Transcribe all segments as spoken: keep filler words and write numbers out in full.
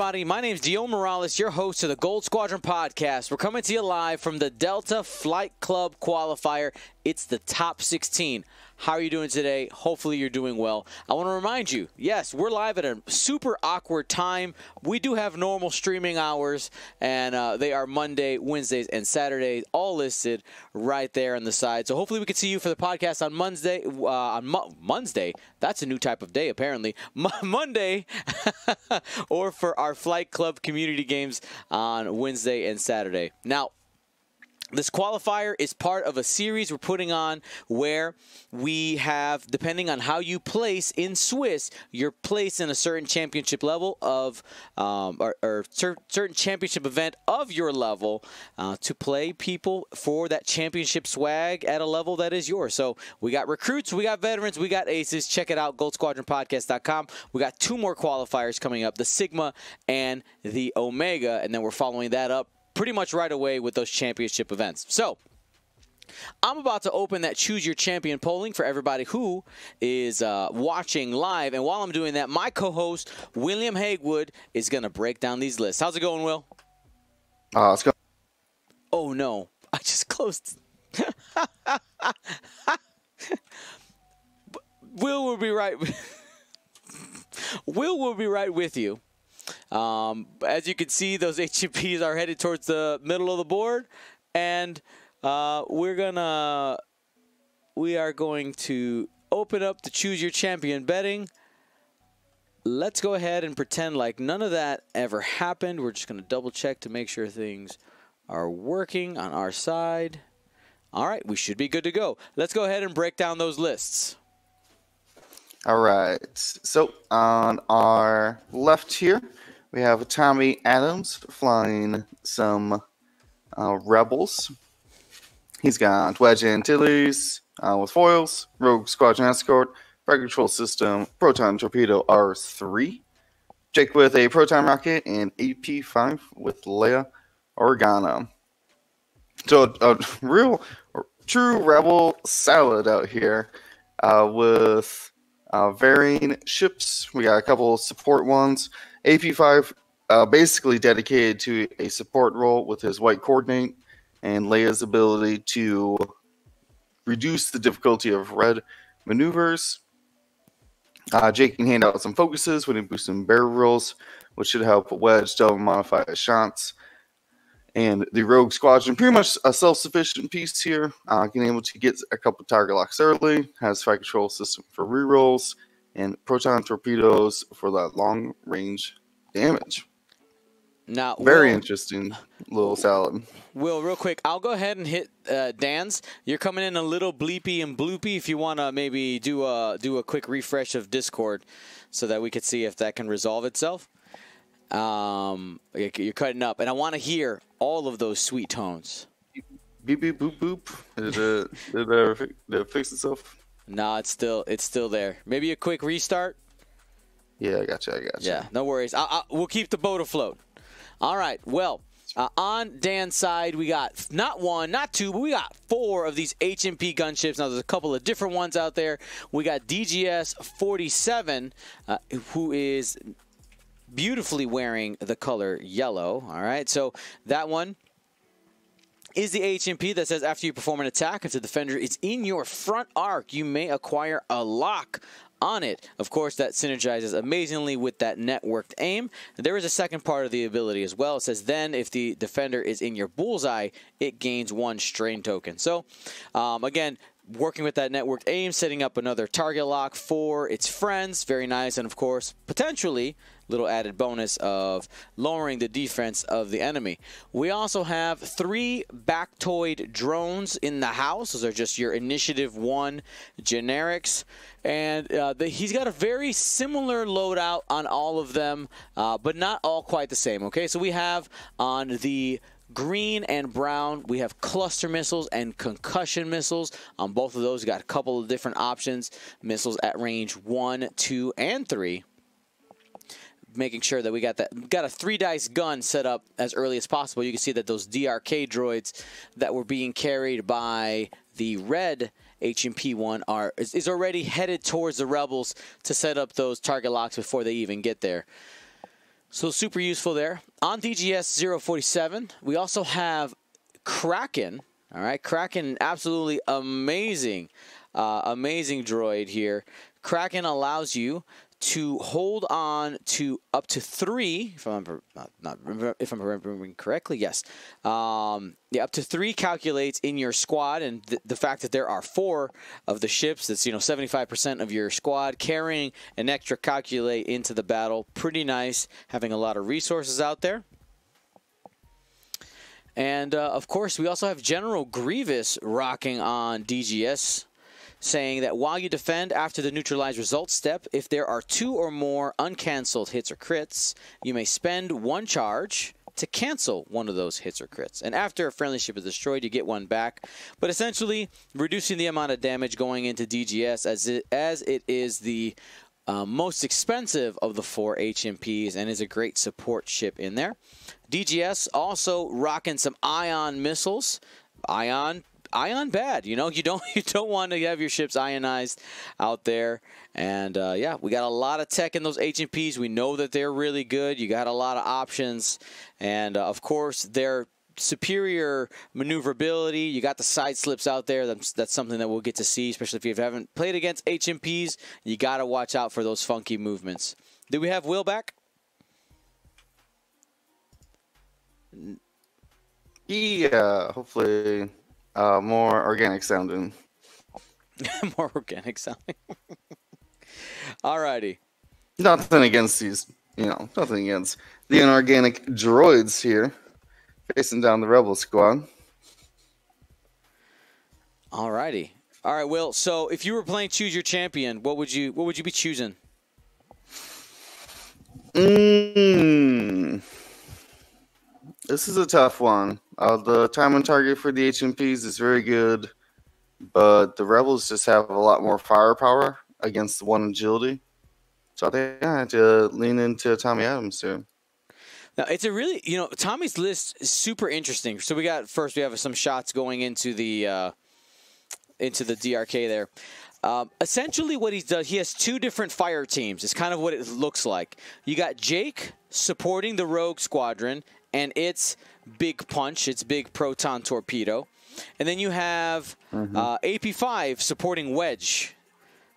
everybody. My name is Dio Morales, your host of the Gold Squadron Podcast. We're coming to you live from the Delta Flight Club Qualifier. It's the top sixteen. How are you doing today? Hopefully you're doing well. I want to remind you, yes, we're live at a super awkward time. We do have normal streaming hours, and uh, they are Monday, Wednesdays, and Saturdays, all listed right there on the side. So hopefully we can see you for the podcast on Monday. Uh, on Mo Monday, that's a new type of day apparently. Mo Monday, or for our Flight Club community games on Wednesday and Saturday. Now, this qualifier is part of a series we're putting on where we have, depending on how you place in Swiss, your place in a certain championship level of, um, or, or cer certain championship event of your level uh, to play people for that championship swag at a level that is yours. So we got recruits, we got veterans, we got aces. Check it out, gold squadron podcast dot com. We got two more qualifiers coming up, the Sigma and the Omega, and then we're following that up pretty much right away with those championship events. So I'm about to open that Choose Your Champion polling for everybody who is uh, watching live. And while I'm doing that, my co-host, William Hagwood, is going to break down these lists. How's it going, Will? Uh, let's go. Oh, no. I just closed. Will will be right. Will will be right with you. Um, as you can see, those H M Ps are headed towards the middle of the board, and uh, we're gonna we are going to open up the Choose Your Champion betting. Let's go ahead and pretend like none of that ever happened. We're just gonna double check to make sure things are working on our side. All right, we should be good to go. Let's go ahead and break down those lists. All right, so on our left here, we have Tommy Adams flying some uh, Rebels. He's got Wedge Antilles uh, with foils, Rogue Squadron Escort, Frag Control System, Proton Torpedo R three, Jake with a Proton Rocket, and A P five with Leia Organa. So a, a real, true Rebel salad out here uh, with... Uh, varying ships. We got a couple of support ones. A P five uh, basically dedicated to a support role with his white coordinate and Leia's ability to reduce the difficulty of red maneuvers. Uh, Jake can hand out some focuses when he boosts some barrel rolls, which should help Wedge double modify his shots. And the Rogue Squadron, pretty much a self-sufficient piece here. Uh, can able to get a couple target locks early. Has Fire Control System for rerolls and Proton Torpedoes for that long-range damage. Now, very Will, interesting little salad. Will, real quick, I'll go ahead and hit uh, Dan's. You're coming in a little bleepy and bloopy. If you want to maybe do a do a quick refresh of Discord so that we could see if that can resolve itself. Um, you're cutting up, and I want to hear all of those sweet tones. Beep beep boop boop. Did it, did it, did it fix itself? Nah, it's still it's still there. Maybe a quick restart. Yeah, I got you. I got you. Yeah, no worries. I, I, we'll keep the boat afloat. All right. Well, uh, on Dan's side, we got not one, not two, but we got four of these H M P gunships. Now, there's a couple of different ones out there. We got D G S forty-seven, uh, who is beautifully wearing the color yellow. All right, so that one is the H M P that says after you perform an attack, if the defender is in your front arc, you may acquire a lock on it. Of course, that synergizes amazingly with that networked aim. There is a second part of the ability as well. It says then if the defender is in your bullseye, it gains one strain token. So um, again, working with that networked aim, setting up another target lock for its friends. Very nice. And of course, potentially little added bonus of lowering the defense of the enemy. We also have three Bactoid drones in the house. Those are just your Initiative one generics. And uh, the, he's got a very similar loadout on all of them, uh, but not all quite the same. Okay, so we have on the green and brown, we have cluster missiles and concussion missiles. On both of those, we got a couple of different options. Missiles at range one, two, and three. Making sure that we got that got a three dice gun set up as early as possible. You can see that those D R K droids that were being carried by the red H M P one are is, is already headed towards the Rebels to set up those target locks before they even get there. So super useful there. On D G S zero forty-seven, we also have Kraken. All right, Kraken, absolutely amazing, uh, amazing droid here. Kraken allows you to hold on to up to three, if I'm not, not if I'm remembering correctly, yes, um, yeah, up to three calculates in your squad, and th the fact that there are four of the ships, that's you know seventy-five percent of your squad carrying an extra calculate into the battle. Pretty nice, having a lot of resources out there. And uh, of course, we also have General Grievous rocking on D G S, saying that while you defend after the neutralize result step, if there are two or more uncancelled hits or crits, you may spend one charge to cancel one of those hits or crits. And after a friendly ship is destroyed, you get one back. But essentially, reducing the amount of damage going into D G S, as it, as it is the uh, most expensive of the four H M Ps and is a great support ship in there. D G S also rocking some ion missiles. Ion Ion bad, you know, you don't you don't want to have your ships ionized out there. And uh, yeah, we got a lot of tech in those H M Ps. We know that they're really good. You got a lot of options, and uh, of course their superior maneuverability. You got the side slips out there. That's, that's something that we'll get to see, especially if you haven't played against H M Ps. You got to watch out for those funky movements. Do we have Will back? Yeah, hopefully. Uh, more organic sounding. More organic sounding. Alrighty. Nothing against these, you know, nothing against the inorganic droids here facing down the Rebel squad. Alrighty. Alright, Will, so if you were playing Choose Your Champion, what would you what would you be choosing? Mmm. This is a tough one. Uh, the time on target for the H M Ps is very good, but the Rebels just have a lot more firepower against one agility. So I think I had to lean into Tommy Adams here. Now, it's a really, you know, Tommy's list is super interesting. So we got, first we have some shots going into the, uh, into the D R K there. Um, essentially what he's done, he has two different fire teams. It's kind of what it looks like. You got Jake supporting the Rogue Squadron and its big punch, its big proton torpedo. And then you have mm-hmm. uh, A P five supporting Wedge,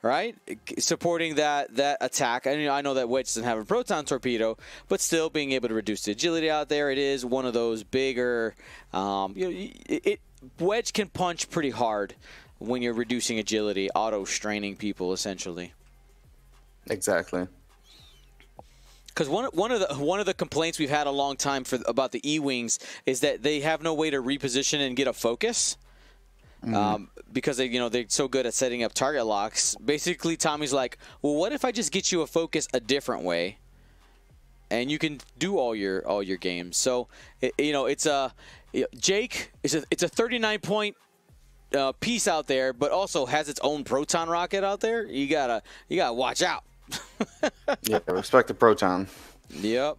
right? Supporting that that attack. I mean, I know that Wedge doesn't have a proton torpedo, but still being able to reduce the agility out there. It is one of those bigger, um, you know, it, it, Wedge can punch pretty hard when you're reducing agility, auto-straining people, essentially. Exactly. Because one one of the one of the complaints we've had a long time for about the E-wings is that they have no way to reposition and get a focus, mm. um, because they you know they're so good at setting up target locks. Basically, Tommy's like, well, what if I just get you a focus a different way, and you can do all your all your games? So it, you know it's a Jake is a, it's a thirty-nine point uh, piece out there, but also has its own proton rocket out there. You gotta you gotta watch out. Yeah, respect the proton. Yep,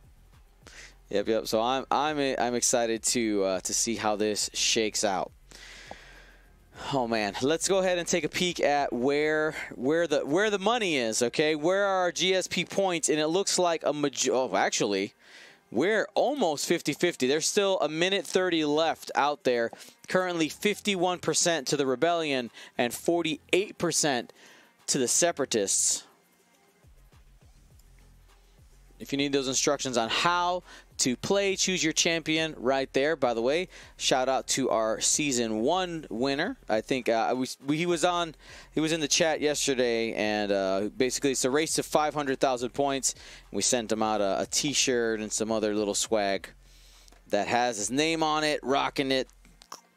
yep, yep. So I'm I'm I'm excited to uh, to see how this shakes out. Oh man, let's go ahead and take a peek at where where the where the money is. Okay, where are our G S P points? And it looks like a major. Oh, actually, we're almost fifty fifty. There's still a minute thirty left out there. Currently, fifty-one percent to the Rebellion and forty-eight percent to the Separatists. If you need those instructions on how to play Choose Your Champion, right there. By the way, shout out to our season one winner. I think uh, we, we, he was on, he was in the chat yesterday, and uh, basically it's a race to five hundred thousand points. We sent him out a, a T-shirt and some other little swag that has his name on it, rocking it,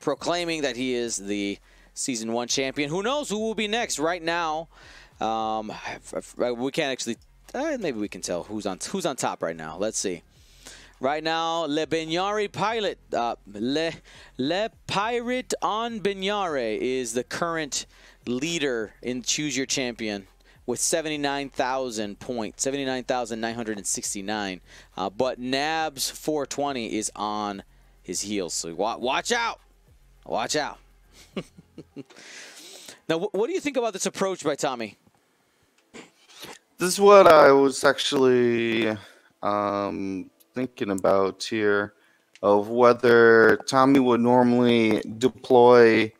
proclaiming that he is the season one champion. Who knows who will be next? Right now, um, we can't actually. Uh, maybe we can tell who's on who's on top right now. Let's see. Right now, Le Benyare Pilot, uh, Le Le Pirate on Benyare is the current leader in Choose Your Champion with seventy-nine thousand points, seventy-nine thousand nine hundred sixty-nine. Uh, but Nabs four twenty is on his heels, so wa watch out, watch out. Now, wh what do you think about this approach by Tommy? This is what I was actually uh, um, thinking about here of whether Tommy would normally deploy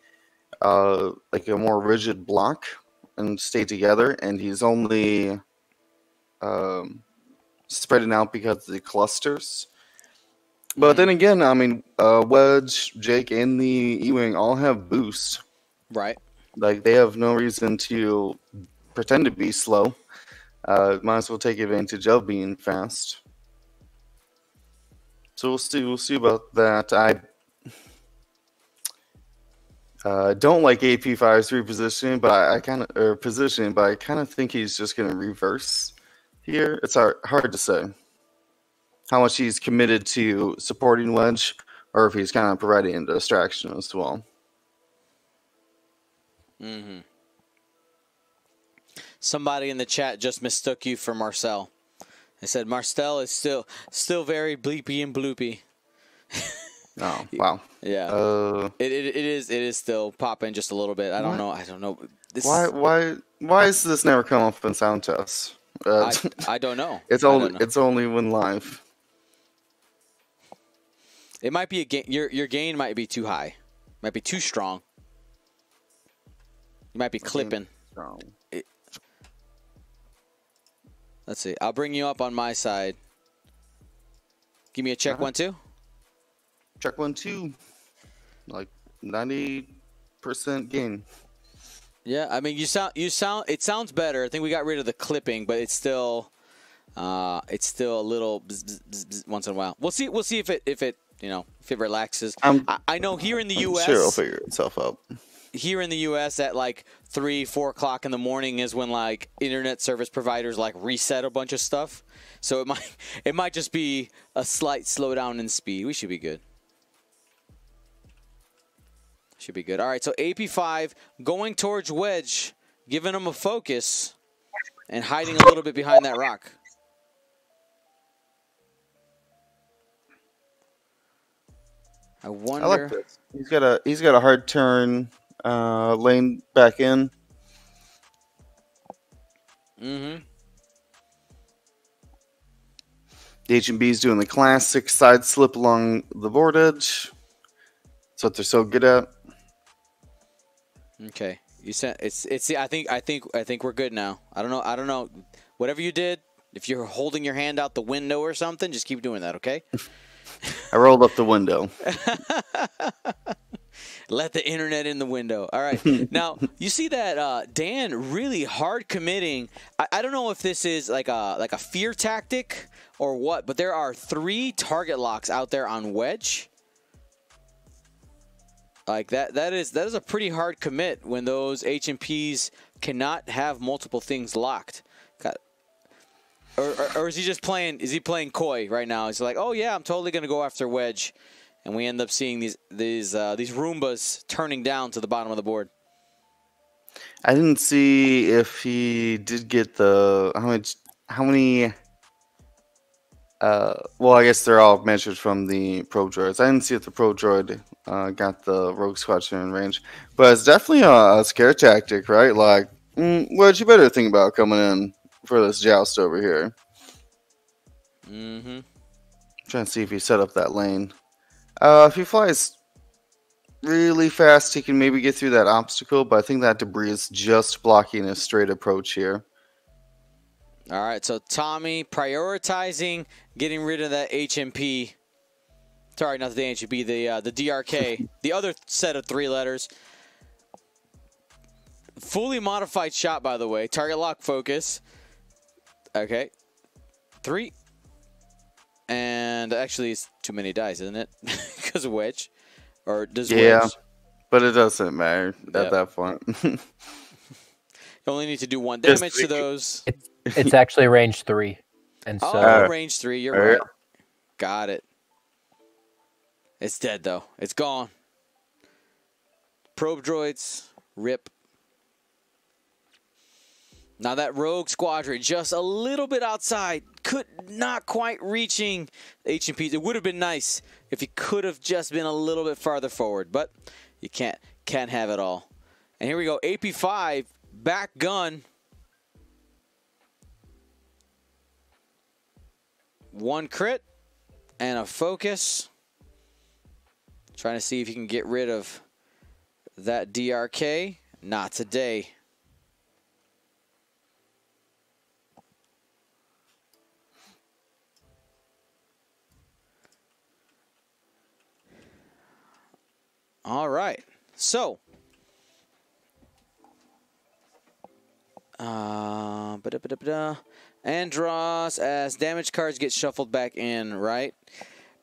uh, like a more rigid block and stay together, and he's only um, spreading out because of the clusters. But then again, I mean, uh, Wedge, Jake, and the E-Wing all have boost. Right. Like, they have no reason to pretend to be slow. Uh, might as well take advantage of being fast. So we'll see. We'll see about that. I uh, don't like A P five's repositioning, but I, I kind of or positioning, but I kind of think he's just going to reverse here. It's hard, hard to say how much he's committed to supporting Wedge, or if he's kind of providing a distraction as well. Mm-hmm. Somebody in the chat just mistook you for Marcel. They said Marcel is still still very bleepy and bloopy. Oh wow! Yeah, uh, it, it it is it is still popping just a little bit. I don't what? know. I don't know. This why is, why why is this never come up in sound tests? Uh, I, I don't know. It's only know. it's only when live. It might be a gain. Your your gain might be too high, might be too strong. You might be clipping. It, let's see. I'll bring you up on my side. Give me a check uh-huh. one two. Check one two. Like ninety percent gain. Yeah, I mean, you sound you sound. It sounds better. I think we got rid of the clipping, but it's still, uh, it's still a little bzz, bzz, bzz, bzz once in a while. We'll see. We'll see if it if it you know if it relaxes. I'm, I, I know here in the I'm U S Sure, it'll figure itself out. Here in the U S at like three, four o'clock in the morning is when like internet service providers like reset a bunch of stuff. So it might it might just be a slight slowdown in speed. We should be good. Should be good. All right, so A P five going towards Wedge, giving him a focus and hiding a little bit behind that rock. I wonder. I like this. He's got a he's got a hard turn uh, lane back in. Mm-hmm. The H and B is doing the classic side slip along the board edge. That's what they're so good at. Okay, you said it's it's. I think I think I think we're good now. I don't know. I don't know. Whatever you did, if you're holding your hand out the window or something, just keep doing that. Okay. I rolled up the window. Let the internet in the window. All right. Now you see that uh, Dan really hard committing. I, I don't know if this is like a like a fear tactic or what, but there are three target locks out there on Wedge. Like that that is that is a pretty hard commit when those H and Ps cannot have multiple things locked. Got or, or, or is he just playing is he playing coy right now? He's like, "Oh yeah, I'm totally going to go after Wedge." And we end up seeing these these uh, these Roombas turning down to the bottom of the board. I didn't see if he did get the how much how many Uh, well, I guess they're all measured from the Pro Droids. I didn't see if the Pro Droid uh, got the Rogue Squadron range. But it's definitely a, a scare tactic, right? Like, mm, what you better think about coming in for this joust over here. Mm-hmm. I'm trying to see if he set up that lane. Uh, if he flies really fast, he can maybe get through that obstacle. But I think that debris is just blocking a straight approach here. All right, so Tommy prioritizing getting rid of that H M P. Sorry, not the H M P, the uh, the D R K, the other set of three letters. Fully modified shot, by the way. Target lock focus. Okay, three, and actually, it's too many dice, isn't it? Because of Wedge, or does yeah, Wedge? But it doesn't matter at yep. that point. You only need to do one damage to those. It's actually range three, and so oh, range three. You're right. Got it. It's dead though. It's gone. Probe droids rip. Now that Rogue Squadron just a little bit outside, could not quite reaching H and P. It would have been nice if he could have just been a little bit farther forward, but you can't can't have it all. And here we go. A P five back gun. One crit and a focus. Trying to see if you can get rid of that D R K. Not today. All right. So. Uh, ba-da-ba-da-ba-da. Andross as damage cards get shuffled back in, right?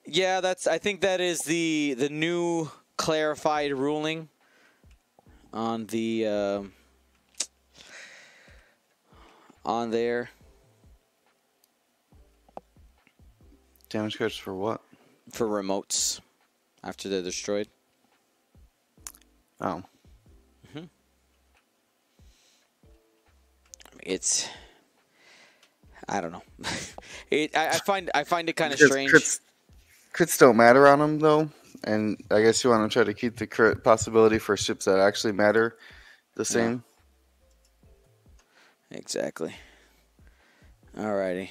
Yeah, that's. I think that is the the new clarified ruling on the uh, on there. Damage cards for what? For remotes after they're destroyed. Oh. Mm-hmm. It's. I don't know. it. I, I find. I find it kind of strange. Crits, crits don't matter on them though, and I guess you want to try to keep the crit possibility for ships that actually matter the same. Yeah. Exactly. Alrighty.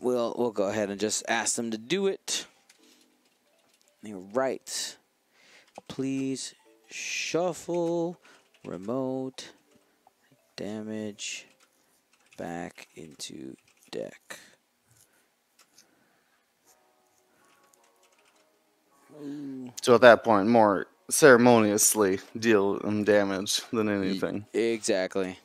We'll we'll go ahead and just ask them to do it. You're right. Please shuffle remote damage back into deck. So at that point, more ceremoniously deal them damage than anything. Exactly.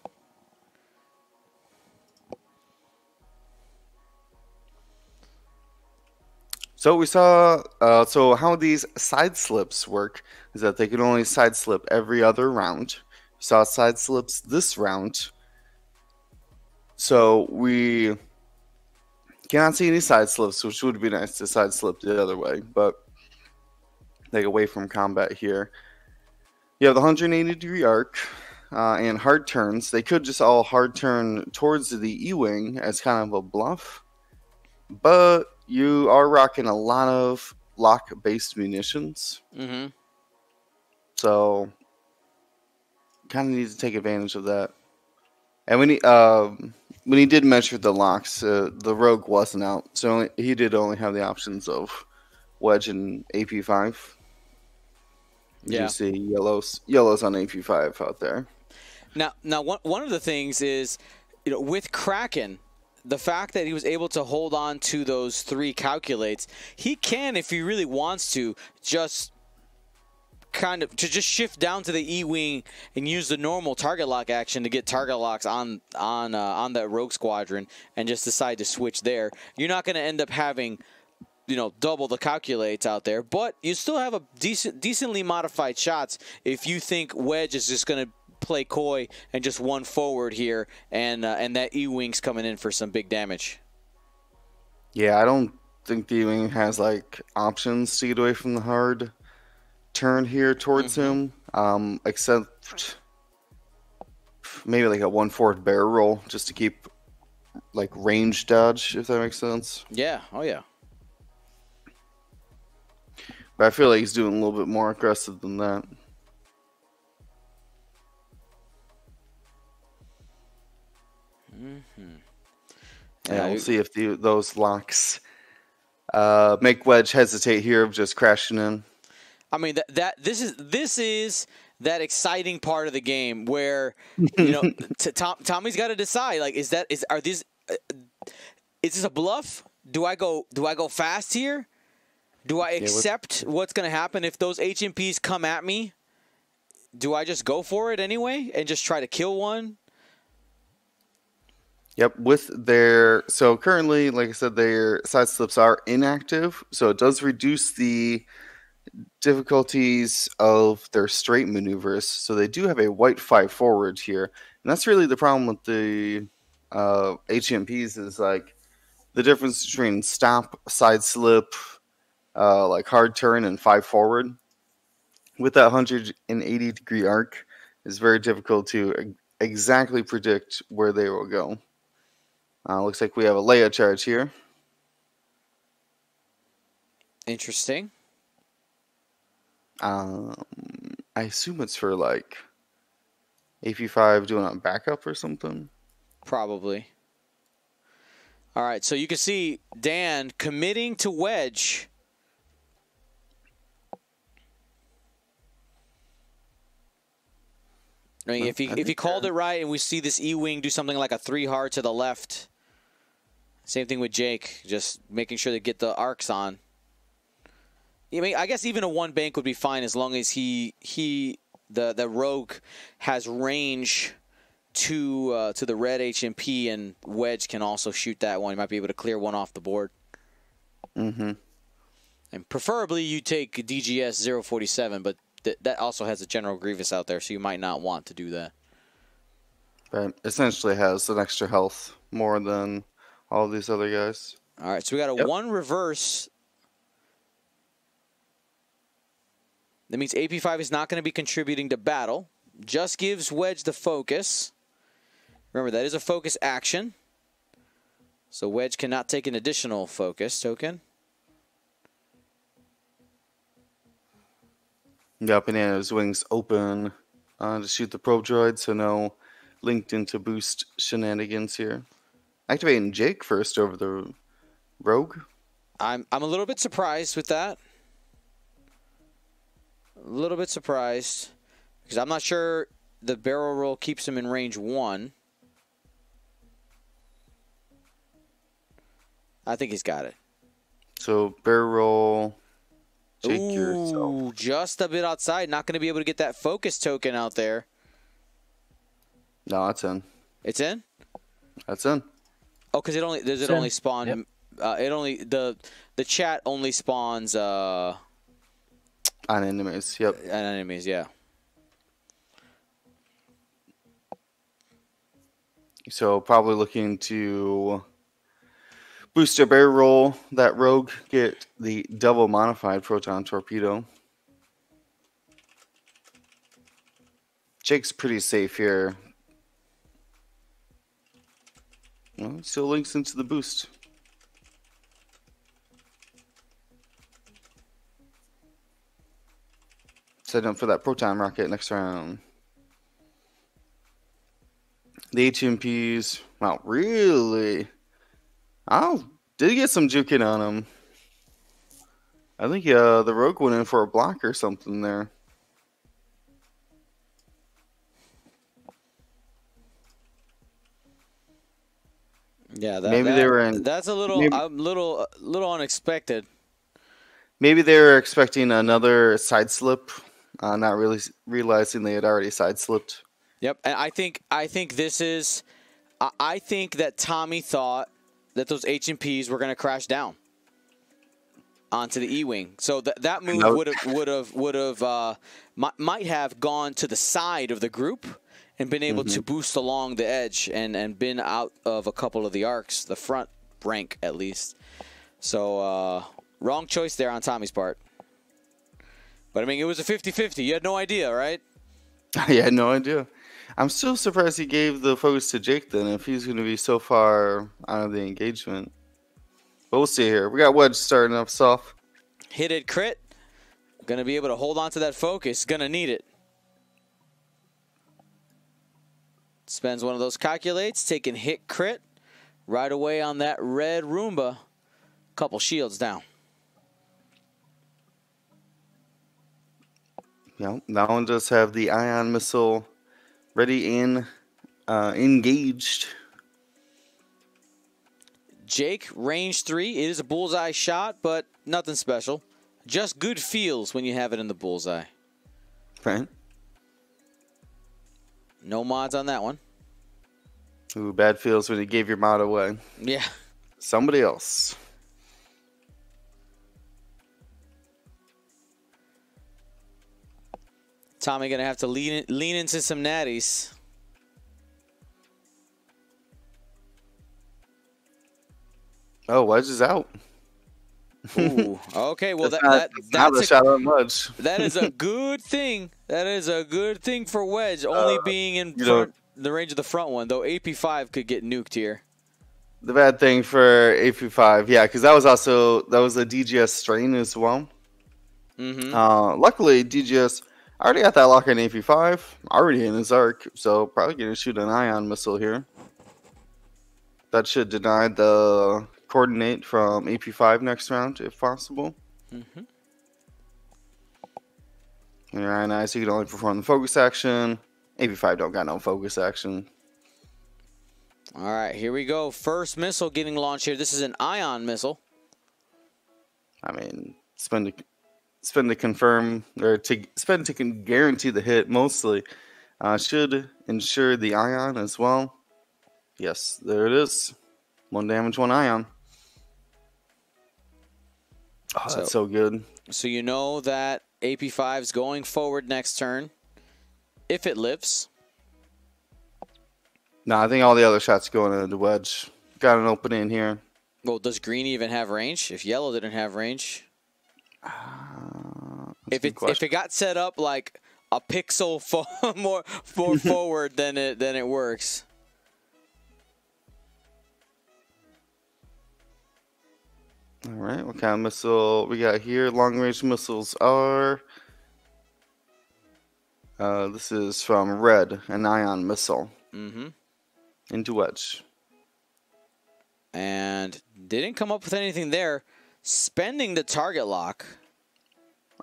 So we saw, uh, so how these side slips work is that they can only side slip every other round. We saw side slips this round. So we cannot see any side slips, which would be nice to side slip the other way, but like away from combat here. You have the one hundred eighty degree arc uh, and hard turns. They could just all hard turn towards the E-Wing as kind of a bluff, but you are rocking a lot of lock-based munitions. Mm-hmm. So kind of need to take advantage of that. And when he, uh, when he did measure the locks, uh, the rogue wasn't out, so only, he did only have the options of Wedge and A P five. Yeah. You see yellows, yellows on A P five out there. Now, now one, one of the things is, you know, with Kraken, the fact that he was able to hold on to those three calculates, he can, if he really wants to, just kind of to just shift down to the E-Wing and use the normal target lock action to get target locks on on uh, on that rogue squadron and just decide to switch there. You're not going to end up having, you know, double the calculates out there, but you still have a decent, decently modified shots if you think Wedge is just going to play coy and just one forward here, and uh, and that E-Wing's coming in for some big damage. Yeah, I don't think the E-Wing has like options to get away from the hard turn here towards mm-hmm. him, um, except maybe like a one forward bear roll just to keep like range dodge, if that makes sense. Yeah. Oh yeah. But I feel like he's doing a little bit more aggressive than that. Mm-hmm. Yeah, we'll you... see if the, those locks uh, make Wedge hesitate here of just crashing in. I mean, that, that this is this is that exciting part of the game where, you know, t Tom, Tommy's got to decide, like, is that is are these uh, is this a bluff? Do I go do I go fast here? Do I accept yeah, what, what's going to happen if those H M Ps come at me? Do I just go for it anyway and just try to kill one? Yep, with their so currently, like I said, their side slips are inactive, so it does reduce the difficulties of their straight maneuvers. So they do have a white five forward here, and that's really the problem with the uh, H M Ps is like the difference between stomp, side slip, Uh, like hard turn and five forward with that one hundred eighty degree arc is very difficult to exactly predict where they will go. Uh, looks like we have a Leia charge here. Interesting. Um, I assume it's for like A P five doing a backup or something. Probably. All right, so you can see Dan committing to wedge. I mean, if he, if he called it right and we see this E-wing do something like a three hard to the left, same thing with Jake, just making sure to get the arcs on. I mean, I guess even a one bank would be fine as long as he, he the, the rogue has range to, uh, to the red H M P, and wedge can also shoot that one. He might be able to clear one off the board. Mm-hmm. And preferably you take D G S zero forty-seven, but Th that also has a General Grievous out there, so you might not want to do that. Right. Essentially has an extra health more than all these other guys. All right, so we got a yep. one reverse. That means A P five is not going to be contributing to battle. Just gives wedge the focus. Remember, that is a focus action. So wedge cannot take an additional focus token. Yeah, Banana's wings open uh, to shoot the probe droid, so no linked into boost shenanigans here. Activating Jake first over the rogue. I'm I'm a little bit surprised with that. A little bit surprised because I'm not sure the barrel roll keeps him in range one. I think he's got it. So barrel roll. Take Ooh, yourself. Just a bit outside. Not going to be able to get that focus token out there. No, it's in. It's in. That's in. Oh, because it only does it only spawn. Yep. Uh, it only the the chat only spawns uh, on enemies. Yep. On enemies. Yeah. So probably looking to booster bear roll that rogue, get the double modified proton torpedo. Jake's pretty safe here. Well, still links into the boost. Set up for that proton rocket next round. The H M Ps, wow, really? Oh, did get some juking on him. I think uh, the rogue went in for a block or something there. Yeah, that, maybe that, they were in. That's a little, maybe, a little, a little unexpected. Maybe they were expecting another side slip, uh, not really realizing they had already side slipped. Yep, and I think I think this is, I, I think that Tommy thought that those H M Ps were going to crash down onto the E-wing, so that that move would have would have would have uh, might have gone to the side of the group and been able mm-hmm. to boost along the edge and and been out of a couple of the arcs, the front rank at least. So uh, wrong choice there on Tommy's part. But I mean, it was a fifty fifty. You had no idea, right? I had no idea. I'm still surprised he gave the focus to Jake then, if he's going to be so far out of the engagement. But we'll see here. We got wedge starting up soft. Hit it, crit. Going to be able to hold on to that focus. Going to need it. Spends one of those calculates, taking hit, crit. Right away on that red Roomba. Couple shields down. Yeah, that one does have the ion missile ready and uh, engaged. Jake, range three. It is a bullseye shot, but nothing special. Just good feels when you have it in the bullseye. Right. No mods on that one. Ooh, bad feels when you gave your mod away. Yeah. Somebody else. Tommy going to have to lean, lean into some natties. Oh, wedge is out. Ooh, okay, well, that's that, not, that, that's not a shot on wedge. That is a good thing. That is a good thing for wedge, only uh, being in front, the range of the front one, though A P five could get nuked here. The bad thing for A P five, yeah, because that was also, that was a D G S strain as well. Mm-hmm. uh, luckily, D G S... I already got that lock on A P five, already in his arc, so probably going to shoot an ion missile here. That should deny the coordinate from A P five next round, if possible. Mm-hmm. And your I N I, so you can only perform the focus action. A P five don't got no focus action. All right, here we go. First missile getting launched here. This is an ion missile. I mean, spend to, spend to confirm, or to spend to can guarantee the hit mostly. Uh, should ensure the ion as well. Yes, there it is. One damage, one ion. Oh, that's so, so good. So you know that A P five is going forward next turn. If it lives. No, nah, I think all the other shots going into the wedge. Got an opening in here. Well, does green even have range? If yellow didn't have range. Uh, if, it, if it got set up like a pixel fo more, more forward than it, than it works. All right, what kind of missile we got here? Long-range missiles are... Uh, this is from Red, an ion missile. Mm-hmm. Into wedge. And didn't come up with anything there. Spending the target lock.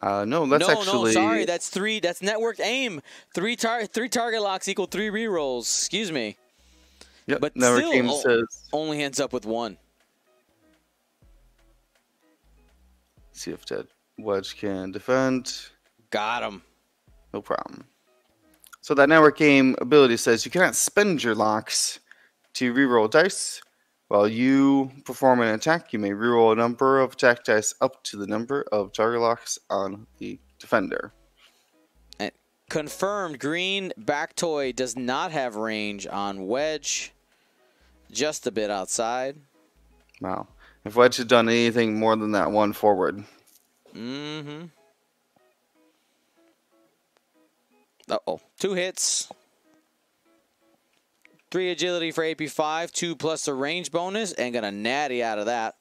Uh, no, that's no, actually... No, no, sorry, that's three. That's networked aim. Three, tar three target locks equal three rerolls. Excuse me. Yep, but still aim says... only ends up with one. See if that wedge can defend. Got him. No problem. So that network game ability says you cannot spend your locks to reroll dice. While you perform an attack, you may reroll a number of attack dice up to the number of target locks on the defender. And confirmed, green back toy does not have range on wedge. Just a bit outside. Wow. If wedge had done anything more than that one forward. Mm-hmm. Uh-oh. Two hits. Three agility for A P five. Two plus a range bonus. And got a natty out of that.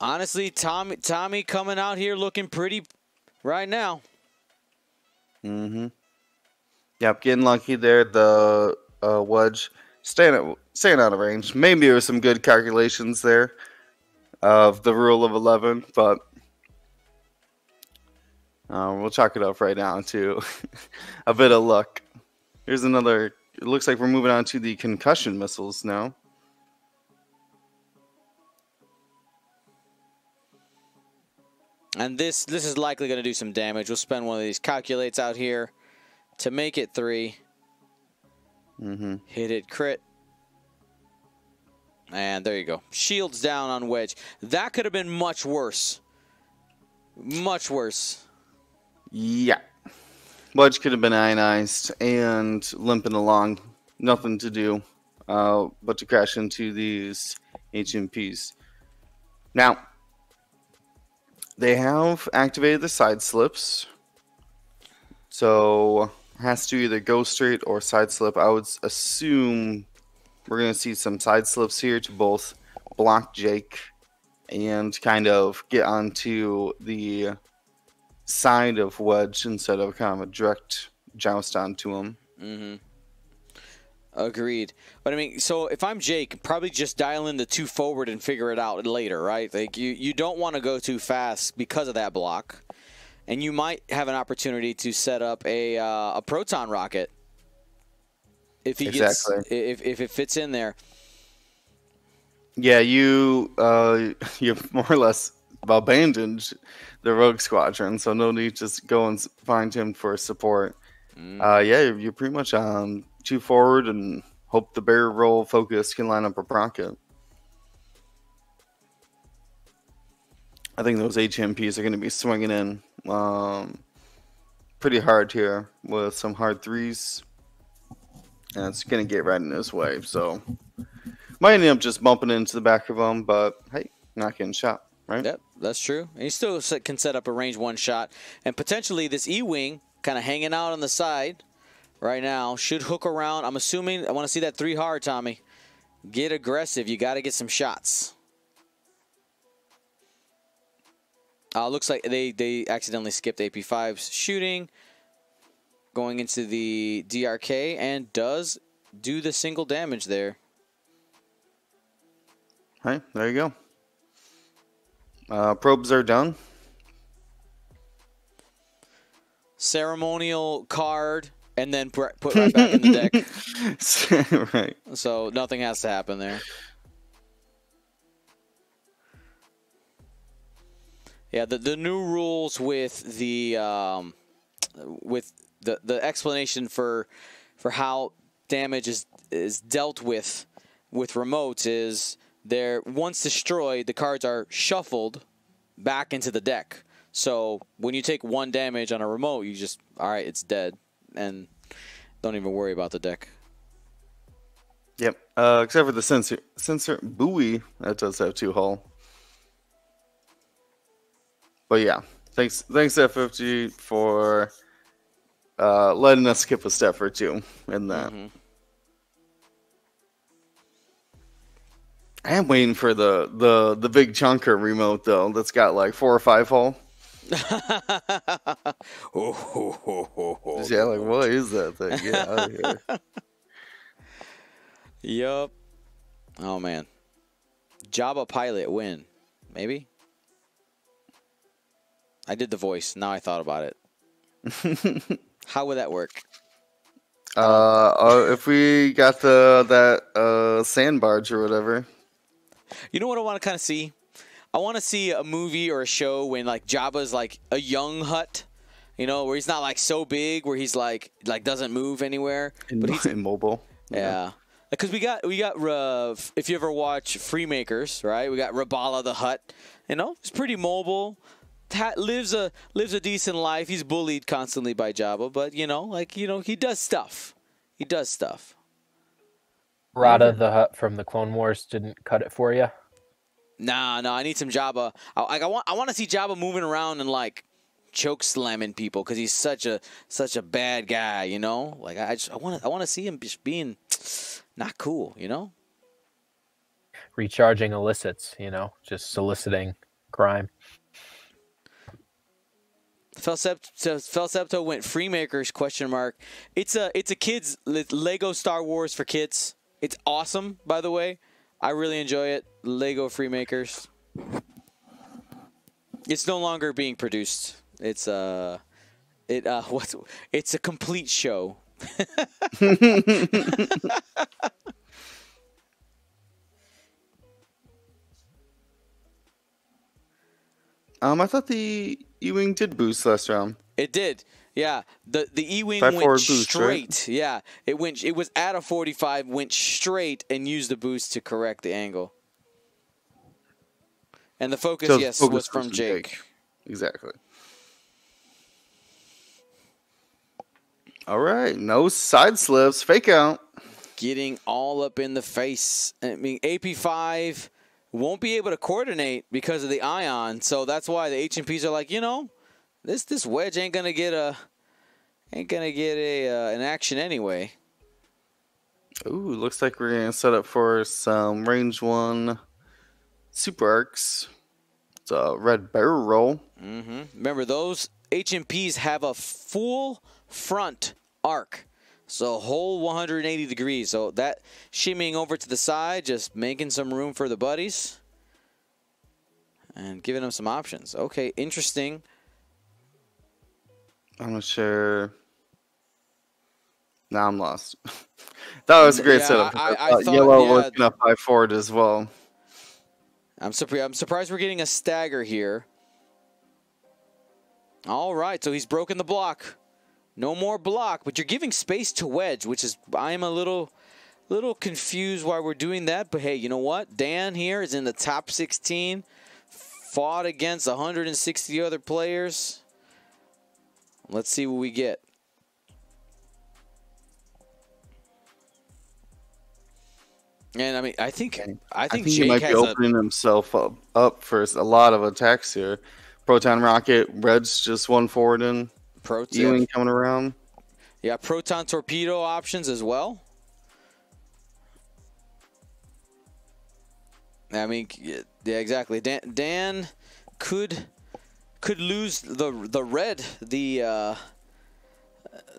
Honestly, Tommy Tommy coming out here looking pretty right now. Mm-hmm. Yep, getting lucky there. The uh, wedge. Staying, at, staying out of range. Maybe there was some good calculations there of the rule of eleven, but uh, we'll chalk it up right now to a bit of luck. Here's another. It looks like we're moving on to the concussion missiles now. And this this is likely going to do some damage. We'll spend one of these calculates out here to make it three. Mm-hmm. Hit it, crit. And there you go. Shields down on wedge. That could have been much worse. Much worse. Yeah. Wedge could have been ionized and limping along. Nothing to do uh, but to crash into these H M Ps. Now, they have activated the side slips. So... has to either go straight or side slip. I would assume we're going to see some side slips here to both block Jake and kind of get onto the side of wedge instead of kind of a direct joust onto him. Mm-hmm. Agreed. But I mean, so if I'm Jake, probably just dial in the two forward and figure it out later, right? Like you, you don't want to go too fast because of that block. And you might have an opportunity to set up a uh, a proton rocket if he gets exactly. if if it fits in there. Yeah, you uh, you've more or less abandoned the Rogue Squadron, so no need to go and find him for support. Mm. Uh, yeah, you're pretty much um, two forward and hope the barrier roll focus can line up a rocket. I think those H M Ps are going to be swinging in um, pretty hard here with some hard threes. And it's going to get right in his way. So might end up just bumping into the back of him, but hey, not getting shot, right? Yep, that's true. And he still can set up a range one shot. And potentially this E-Wing kind of hanging out on the side right now should hook around. I'm assuming I want to see that three hard, Tommy. Get aggressive. You got to get some shots. Uh, looks like they, they accidentally skipped A P five's shooting. Going into the D R K and does do the single damage there. All right, there you go. Uh, probes are done. Ceremonial card, and then put right back in the deck. Right. So nothing has to happen there. Yeah, the the new rules with the um, with the the explanation for for how damage is is dealt with with remotes is they're once destroyed, the cards are shuffled back into the deck. So when you take one damage on a remote, you just all right, it's dead, and don't even worry about the deck. Yep, uh, except for the sensor sensor buoy that does have two hull. But yeah, thanks, thanks F F G for uh, letting us skip a step or two in that. Mm-hmm. I am waiting for the the the big chunker remote though. That's got like four or five hull. oh, ho, ho, ho, ho. Yeah, like what is that thing? Get out of here. Yup. Oh man, Jabba Pilot win, maybe. I did the voice. Now I thought about it. How would that work? Uh, uh, if we got the that uh, sand barge or whatever. You know what I want to kind of see? I want to see a movie or a show when like Jabba's like a young Hutt, you know, where he's not like so big, where he's like like doesn't move anywhere, but he's immobile. Yeah. yeah. Because we got we got uh, if you ever watch Freemakers, right? We got Rabala the Hutt. You know, he's pretty mobile. Ha lives a lives a decent life. He's bullied constantly by Jabba, but you know, like you know, he does stuff. He does stuff. Rada the Hutt from the Clone Wars didn't cut it for you. Nah, nah. I need some Jabba. I, I want I want to see Jabba moving around and like choke slamming people because he's such a such a bad guy. You know, like I just I want I want to see him just being not cool. You know, recharging illicits. You know, just soliciting crime. Felcepto went Freemakers question mark. It's a it's a kids Lego Star Wars for kids. It's awesome, by the way. I really enjoy it. Lego Freemakers. It's no longer being produced. It's uh it uh what's it's a complete show. um, I thought the E-wing did boost last round. It did, yeah. the The E-wing went straight. Boost, right? Yeah, it went. It was at a forty-five, went straight, and used the boost to correct the angle. And the focus, so yes, the focus was from Jake. Jake. Exactly. All right, no side slips, fake out. Getting all up in the face. I mean, A P five. Won't be able to coordinate because of the ion, so that's why the H and Ps are like, you know, this this wedge ain't gonna get a ain't gonna get a uh, an action anyway. Ooh, looks like we're gonna set up for some range one super arcs. It's a red barrel roll. Mm-hmm. Remember, those H and Ps have a full front arc. So whole one hundred eighty degrees. So that shimmying over to the side, just making some room for the buddies. And giving them some options. Okay, interesting. I'm not sure. Now I'm lost. That was a great yeah, setup. I, I, I thought, Yellow yeah, was going to five forward as well. I'm, surpri I'm surprised we're getting a stagger here. All right, so he's broken the block. No more block, but you're giving space to wedge, which is, I'm a little little confused why we're doing that. But hey, you know what? Dan here is in the top sixteen, fought against one hundred sixty other players. Let's see what we get. And I mean, I think I think, I think Jake he might be opening himself up, up for a lot of attacks here. Proton Rocket, Red's just one forward in. Proton coming around. Yeah, proton torpedo options as well. I mean, yeah, exactly. Dan, Dan could could lose the the red the uh,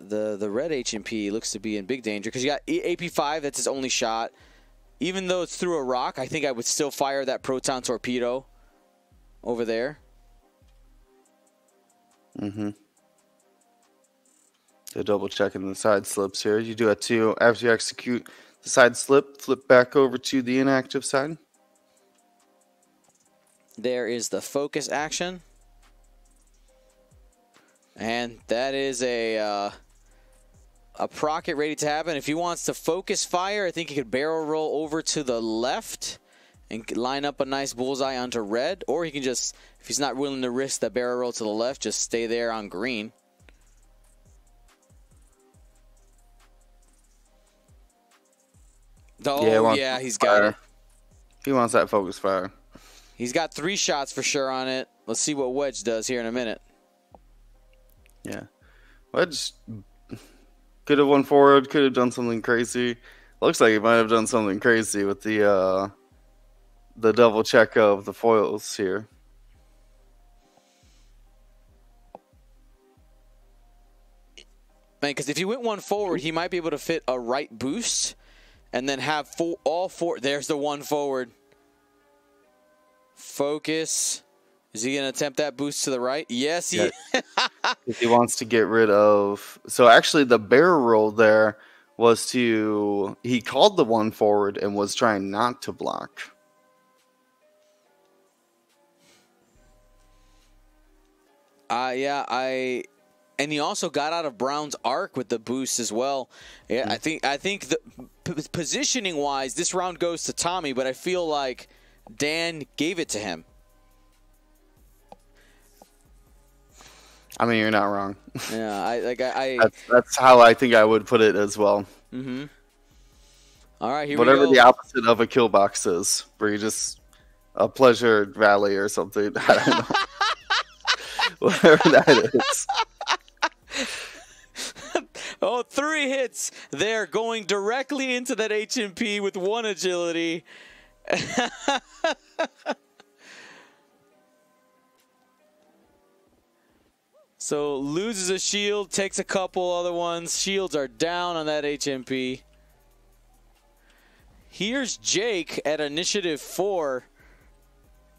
the the red H M P looks to be in big danger because you got A P five. That's his only shot. Even though it's through a rock, I think I would still fire that proton torpedo over there. Mm-hmm. So double checking the side slips here. You do it too. After you execute the side slip, flip back over to the inactive side. There is the focus action. And that is a uh, a Procket ready to happen. If he wants to focus fire, I think he could barrel roll over to the left and line up a nice bullseye onto red. Or he can just, if he's not willing to risk the barrel roll to the left, just stay there on green. Oh, yeah, he yeah he's got fire. it. He wants that focus fire. He's got three shots for sure on it. Let's see what Wedge does here in a minute. Yeah, Wedge could have went forward, could have done something crazy. Looks like he might have done something crazy with the uh, the double check of the foils here. Man, because if he went one forward, he might be able to fit a right boost and then have full, all four. There's the one forward. Focus. Is he going to attempt that boost to the right? Yes, he yes. He wants to get rid of... So actually the barrel roll there was to... He called the one forward and was trying not to block. Uh, yeah, I... And he also got out of Brown's arc with the boost as well. Yeah, mm-hmm. I think, I think the, positioning-wise, this round goes to Tommy, but I feel like Dan gave it to him. I mean, you're not wrong. Yeah, I like I. I that's, that's how I think I would put it as well. Mm-hmm. All right, here Whatever we go. the opposite of a kill box is, where you just a pleasure valley or something. I don't know. Whatever that is. Oh, three hits there, going directly into that H M P with one agility. So loses a shield, takes a couple other ones. Shields are down on that H M P. Here's Jake at initiative four.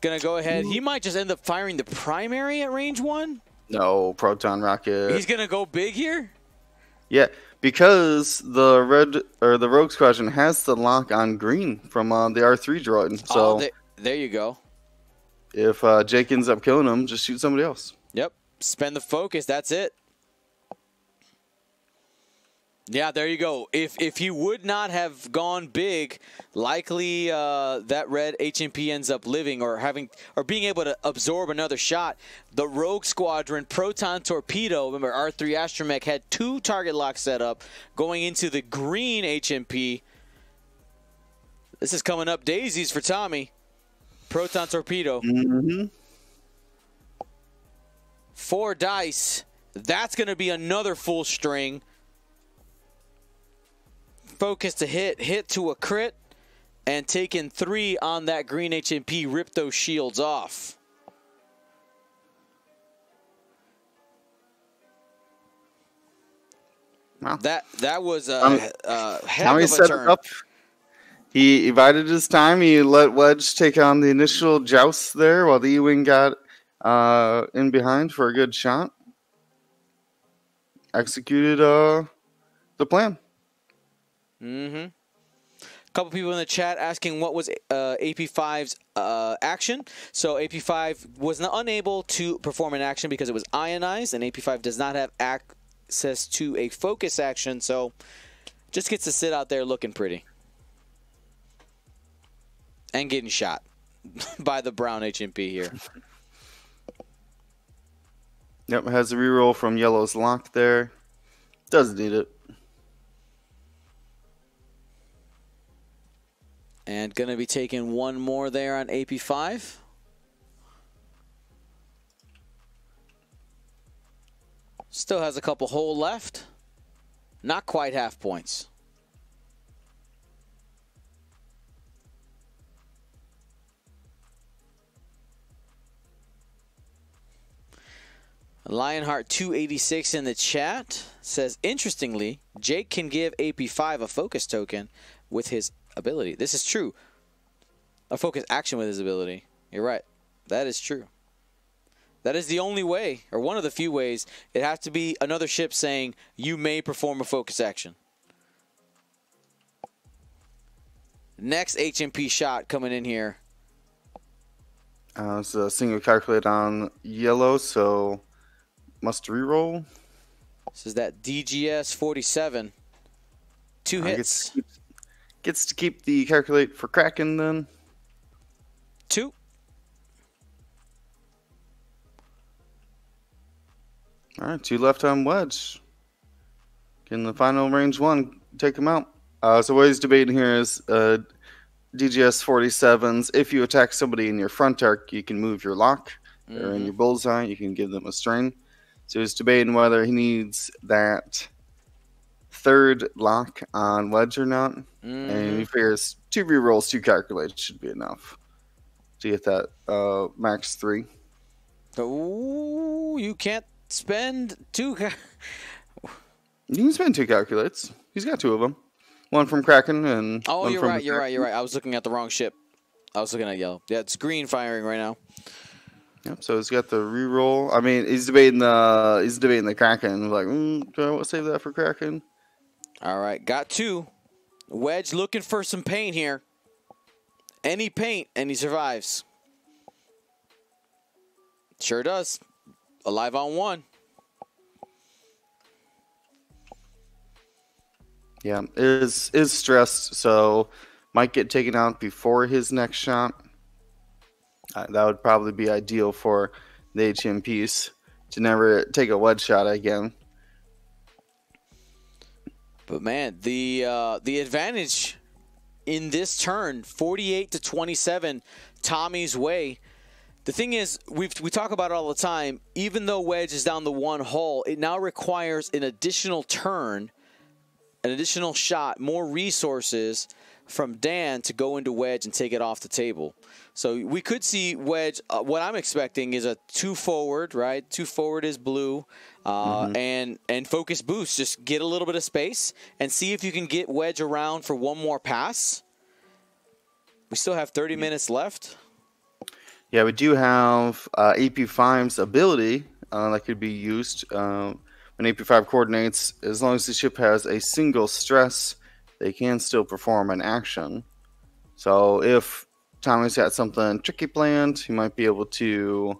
Gonna go ahead. He might just end up firing the primary at range one. No, proton rocket. He's gonna go big here? Yeah, because the red or the Rogue Squadron has the lock on green from uh, the R three droid. So oh, they, there you go. If uh, Jake ends up killing him, just shoot somebody else. Yep. Spend the focus. That's it. Yeah, there you go. If if he would not have gone big, likely uh, that red H M P ends up living or having or being able to absorb another shot. The Rogue Squadron proton torpedo. Remember, R three Astromech had two target locks set up going into the green H M P. This is coming up daisies for Tommy. Proton torpedo. Mm-hmm. Four dice. That's going to be another full string. Focus to hit, hit to a crit, and taking three on that green H M P, rip those shields off. Wow. That that was a, um, a hell of a turn. Up. He evaded his time. He let Wedge take on the initial joust there while the E-Wing got uh, in behind for a good shot. Executed uh, the plan. Mm-hmm. A couple people in the chat asking what was uh, A P five's uh, action. So A P five was not unable to perform an action because it was ionized, and A P five does not have access to a focus action, so just gets to sit out there looking pretty. And getting shot by the brown H M P here. Yep, has a reroll from Yellow's lock there. Doesn't need it. And going to be taking one more there on A P five. Still has a couple hole left. Not quite half points. Lionheart two eighty-six in the chat says, interestingly, Jake can give A P five a focus token with his ability. This is true. A focus action with his ability. You're right. That is true. That is the only way, or one of the few ways. It has to be another ship saying, you may perform a focus action. Next H M P shot coming in here. Uh, it's a single calculate on yellow, so must reroll. This is that D G S forty-seven. Two uh, hits. Gets to, keep, gets to keep the calculate for Kraken then. Two. All right, two left on Wedge. Can the final range one take him out? Uh, so what he's debating here is uh, D G S forty-sevens. If you attack somebody in your front arc, you can move your lock. Mm-hmm. Or in your bullseye, you can give them a strain. So he's debating whether he needs that third lock on Wedge or not. Mm-hmm. And he figures two rerolls, two calculates should be enough to get that uh, max three. Oh, you can't spend two. You can spend two calculates. He's got two of them. One from Kraken and oh, one you're from right, you're right, you're right. I was looking at the wrong ship. I was looking at yellow. Yeah, it's green firing right now. Yep. So he's got the reroll. I mean, he's debating the he's debating the Kraken. Like, mm, do I want to save that for Kraken? All right, got two. Wedge looking for some pain here. Any paint, and he survives. Sure does. Alive on one. Yeah, is is stressed, so might get taken out before his next shot. Uh, that would probably be ideal for the H M Ps to never take a Wedge shot again. But man, the uh, the advantage in this turn, forty-eight to twenty-seven, Tommy's way. The thing is, we we talk about it all the time. Even though Wedge is down the one hull, it now requires an additional turn. An additional shot, more resources from Dan to go into Wedge and take it off the table. So we could see Wedge, uh, what I'm expecting is a two forward, right? Two forward is blue, uh, mm-hmm. and, and focus boost. Just get a little bit of space and see if you can get Wedge around for one more pass. We still have thirty yeah. minutes left. Yeah, we do have uh, A P five's ability uh, that could be used. Uh, When A P five coordinates, as long as the ship has a single stress, they can still perform an action. So if Tommy's got something tricky planned, he might be able to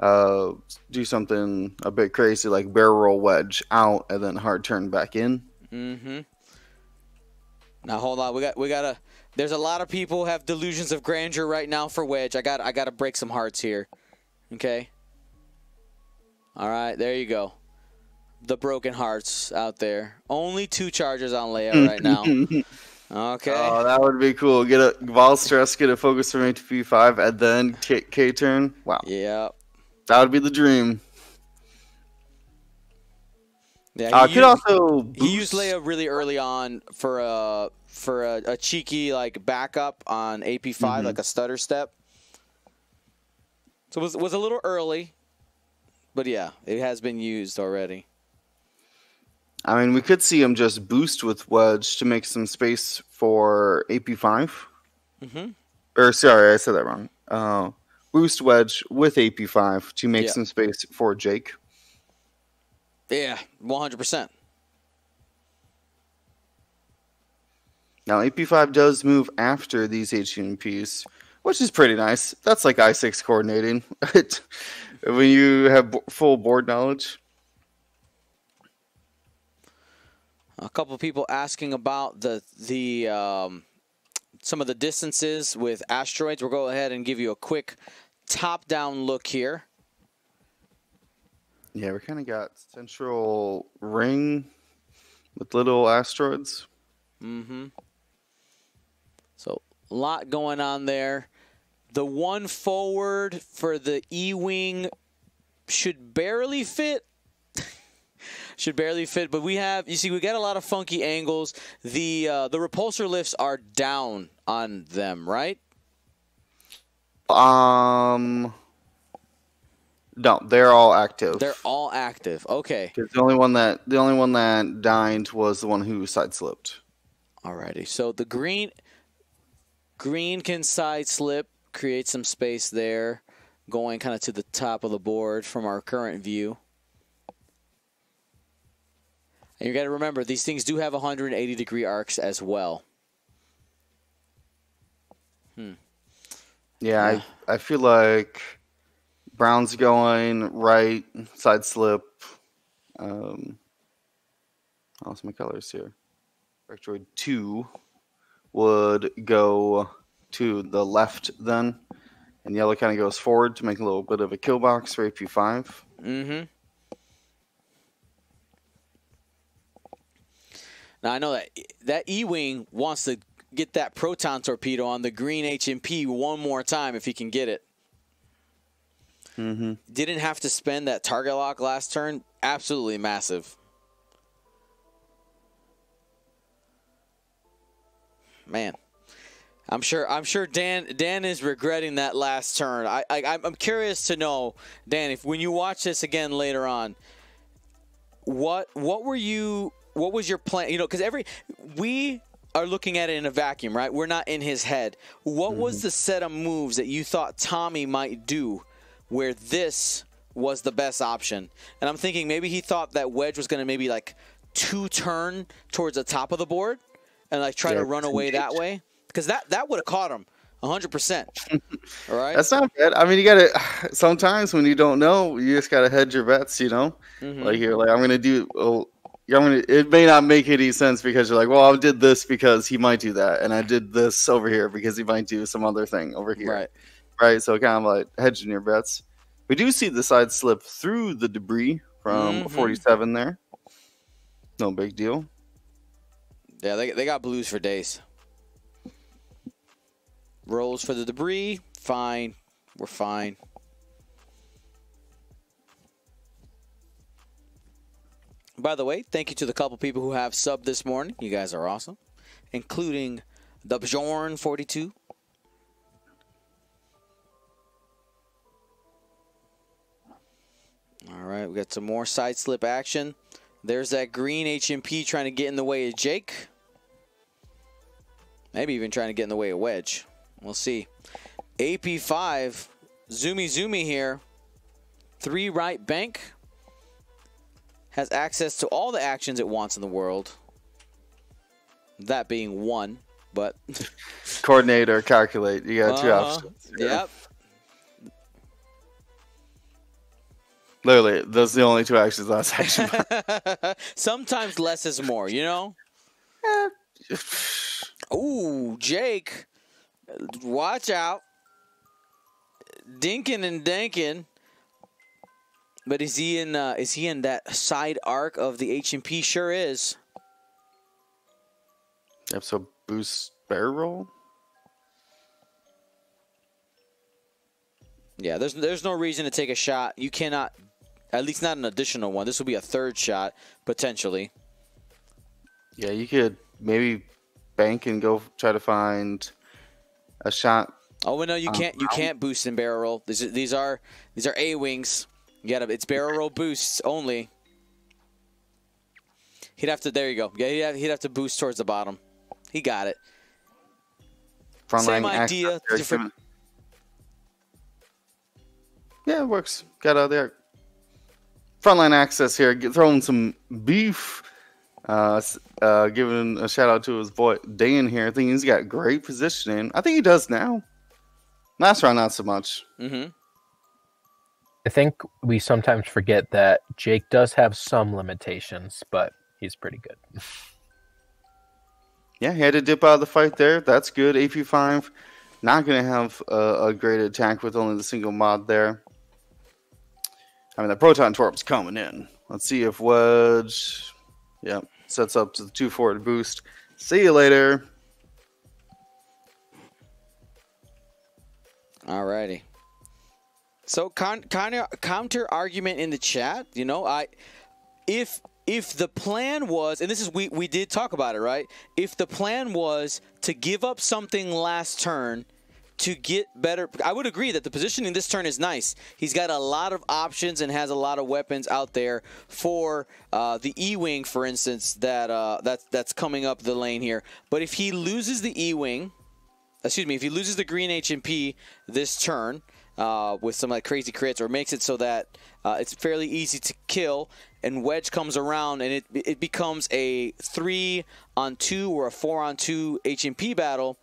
uh, do something a bit crazy, like bear roll Wedge out and then hard turn back in. Mm-hmm. Now hold on, we got we gotta. There's a lot of people have delusions of grandeur right now for Wedge. I got I gotta break some hearts here. Okay. All right, there you go. The broken hearts out there. Only two charges on layout right now. Okay. Oh, that would be cool. Get a Vol stress, get a focus from A P five, and then K, K turn. Wow. Yeah. That would be the dream. Yeah. He uh, used, could also boost. He used Leia really early on for a for a, a cheeky like backup on A P five, mm-hmm. like a stutter step. So it was was a little early, but yeah, it has been used already. I mean, we could see him just boost with Wedge to make some space for A P five. Mm-hmm. Or, sorry, I said that wrong. Uh, boost Wedge with A P five to make yeah. some space for Jake. Yeah, one hundred percent. Now, A P five does move after these H M Ps, which is pretty nice. That's like I six coordinating. When you have full board knowledge. A couple of people asking about the the um, some of the distances with asteroids. We'll go ahead and give you a quick top-down look here. Yeah, we kind of got central ring with little asteroids. Mm-hmm. So a lot going on there. The one forward for the E-wing should barely fit. Should barely fit, but we have, you see, we got a lot of funky angles. The uh, the repulsor lifts are down on them, right? Um, No, they're all active. They're all active. Okay. The only one that the only one that dined was the one who side slipped. Alrighty. So the green green can side slip, create some space there, going kind of to the top of the board from our current view. And you got to remember, these things do have one hundred eighty degree arcs as well. Hmm. Yeah, yeah. I, I feel like brown's going right, side slip. Um, I lost my colors here. Rectoid two would go to the left then. And yellow kind of goes forward to make a little bit of a kill box for A P five. Mm-hmm. Now, I know that that E-Wing wants to get that proton torpedo on the green H M P one more time if he can get it. Mm-hmm. Didn't have to spend that target lock last turn. Absolutely massive. Man, I'm sure I'm sure Dan Dan is regretting that last turn. I, I I'm curious to know, Dan, if when you watch this again later on, what what were you? What was your plan? You know, because every we are looking at it in a vacuum, right? We're not in his head. What mm-hmm. was the set of moves that you thought Tommy might do where this was the best option? And I'm thinking maybe he thought that wedge was going to maybe like two turn towards the top of the board and like try yeah, to run away that way, because that that would have caught him one hundred percent. All right. That's not bad. I mean, you gotta sometimes when you don't know, you just gotta hedge your bets, you know. Mm-hmm. Like you're like, I'm gonna do. Oh, I mean, it may not make any sense because you're like, well, I did this because he might do that, and I did this over here because he might do some other thing over here. Right. Right, so kind of like hedging your bets. We do see the side slip through the debris from mm-hmm. forty-seven there. No big deal. Yeah, they, they got blues for days. Rolls for the debris. Fine. We're fine. By the way, thank you to the couple people who have subbed this morning. You guys are awesome, including the Bjorn forty-two. All right, we got some more side slip action. There's that green H M P trying to get in the way of Jake. Maybe even trying to get in the way of Wedge. We'll see. A P five, zoomy zoomy here. Three right bank. Has access to all the actions it wants in the world. That being one, but. Coordinate or calculate. You got two uh, options. Yeah. Yep. Literally, those are the only two actions last action. Sometimes less is more, you know? Ooh, Jake. Watch out. Dinkin' and Dinkin'. But is he in? Uh, is he in that side arc of the H M P? Sure is. Yep. So boost barrel roll. Yeah. There's there's no reason to take a shot. You cannot, at least not an additional one. This will be a third shot potentially. Yeah, you could maybe bank and go try to find a shot. Oh no, you can't. You can't boost and barrel roll. These these are these are A-wings. Yeah, it's barrel roll boosts only. He'd have to. There you go. Yeah, he'd have, he'd have to boost towards the bottom. He got it. Front Same idea. Different. Yeah, it works. Got out there. Frontline access here. Get, throwing some beef. Uh, uh, giving a shout out to his boy Dan here. I think he's got great positioning. I think he does now. Last round, not so much. Mm-hmm. I think we sometimes forget that Jake does have some limitations, but he's pretty good. Yeah, he had to dip out of the fight there. That's good. A P five, not going to have a, a great attack with only the single mod there. I mean, the Proton Torp's coming in. Let's see if Wedge, yeah, sets up to the two forward boost. See you later. All righty. So con counter, counter argument in the chat, you know, I, if if the plan was, and this is we we did talk about it, right? If the plan was to give up something last turn to get better. I would agree that the positioning this turn is nice. He's got a lot of options and has a lot of weapons out there for uh, the E-Wing, for instance, that uh, that's, that's coming up the lane here. But if he loses the E-Wing, excuse me, if he loses the green H M P this turn uh, with some like crazy crits, or makes it so that uh, it's fairly easy to kill, and Wedge comes around and it, it becomes a three on two or a four on two H M P battle,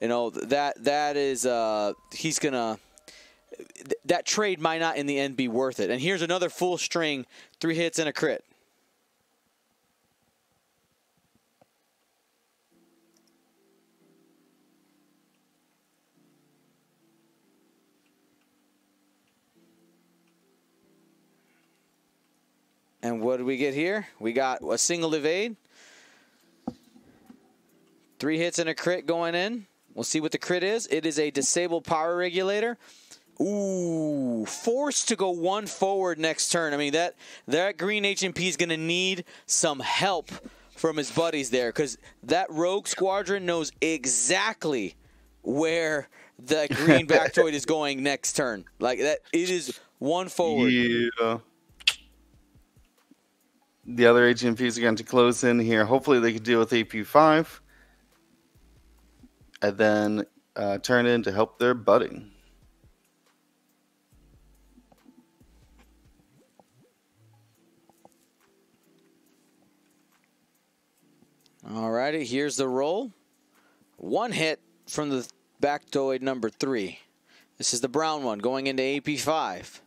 you know, that that is uh, he's gonna th that trade might not in the end be worth it. And here's another full string, three hits and a crit. And what did we get here? We got a single evade, three hits and a crit going in. We'll see what the crit is. It is a disabled power regulator. Ooh, forced to go one forward next turn. I mean, that that green H M P is gonna need some help from his buddies there, because that rogue squadron knows exactly where the green Bactoid is going next turn. Like that, it is one forward. Yeah. The other H M Ps are going to close in here. Hopefully they can deal with A P five. And then uh, turn in to help their buddy. Alrighty, here's the roll. One hit from the Bactoid number three. This is the brown one going into A P five.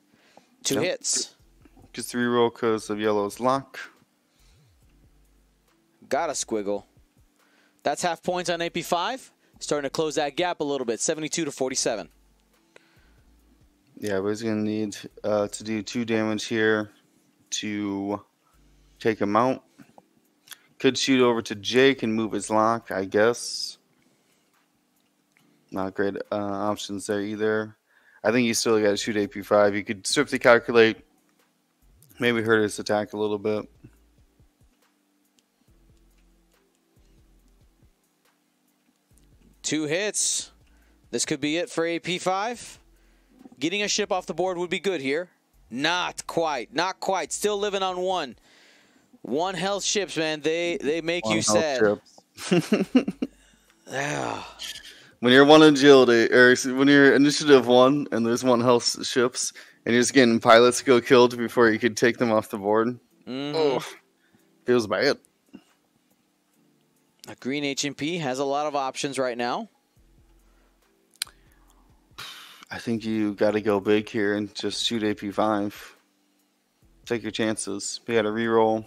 Two yep. hits. Just three roll because of yellow's lock. Gotta squiggle. That's half points on A P five. Starting to close that gap a little bit, seventy-two to forty-seven. Yeah, but he's going to need uh, to do two damage here to take him out. Could shoot over to Jake and move his lock, I guess. Not great uh, options there either. I think you still got to shoot A P five. You could strip the calculate, maybe hurt his attack a little bit. Two hits. This could be it for A P five. Getting a ship off the board would be good here. Not quite. Not quite. Still living on one. One health ships, man. They they make one you sad. When you're one agility, or when you're initiative one, and there's one health ships, and you're just getting pilots go killed before you could take them off the board. Mm-hmm. Oh, feels bad. A green H M P has a lot of options right now. I think you got to go big here and just shoot A P five. Take your chances. We had a reroll.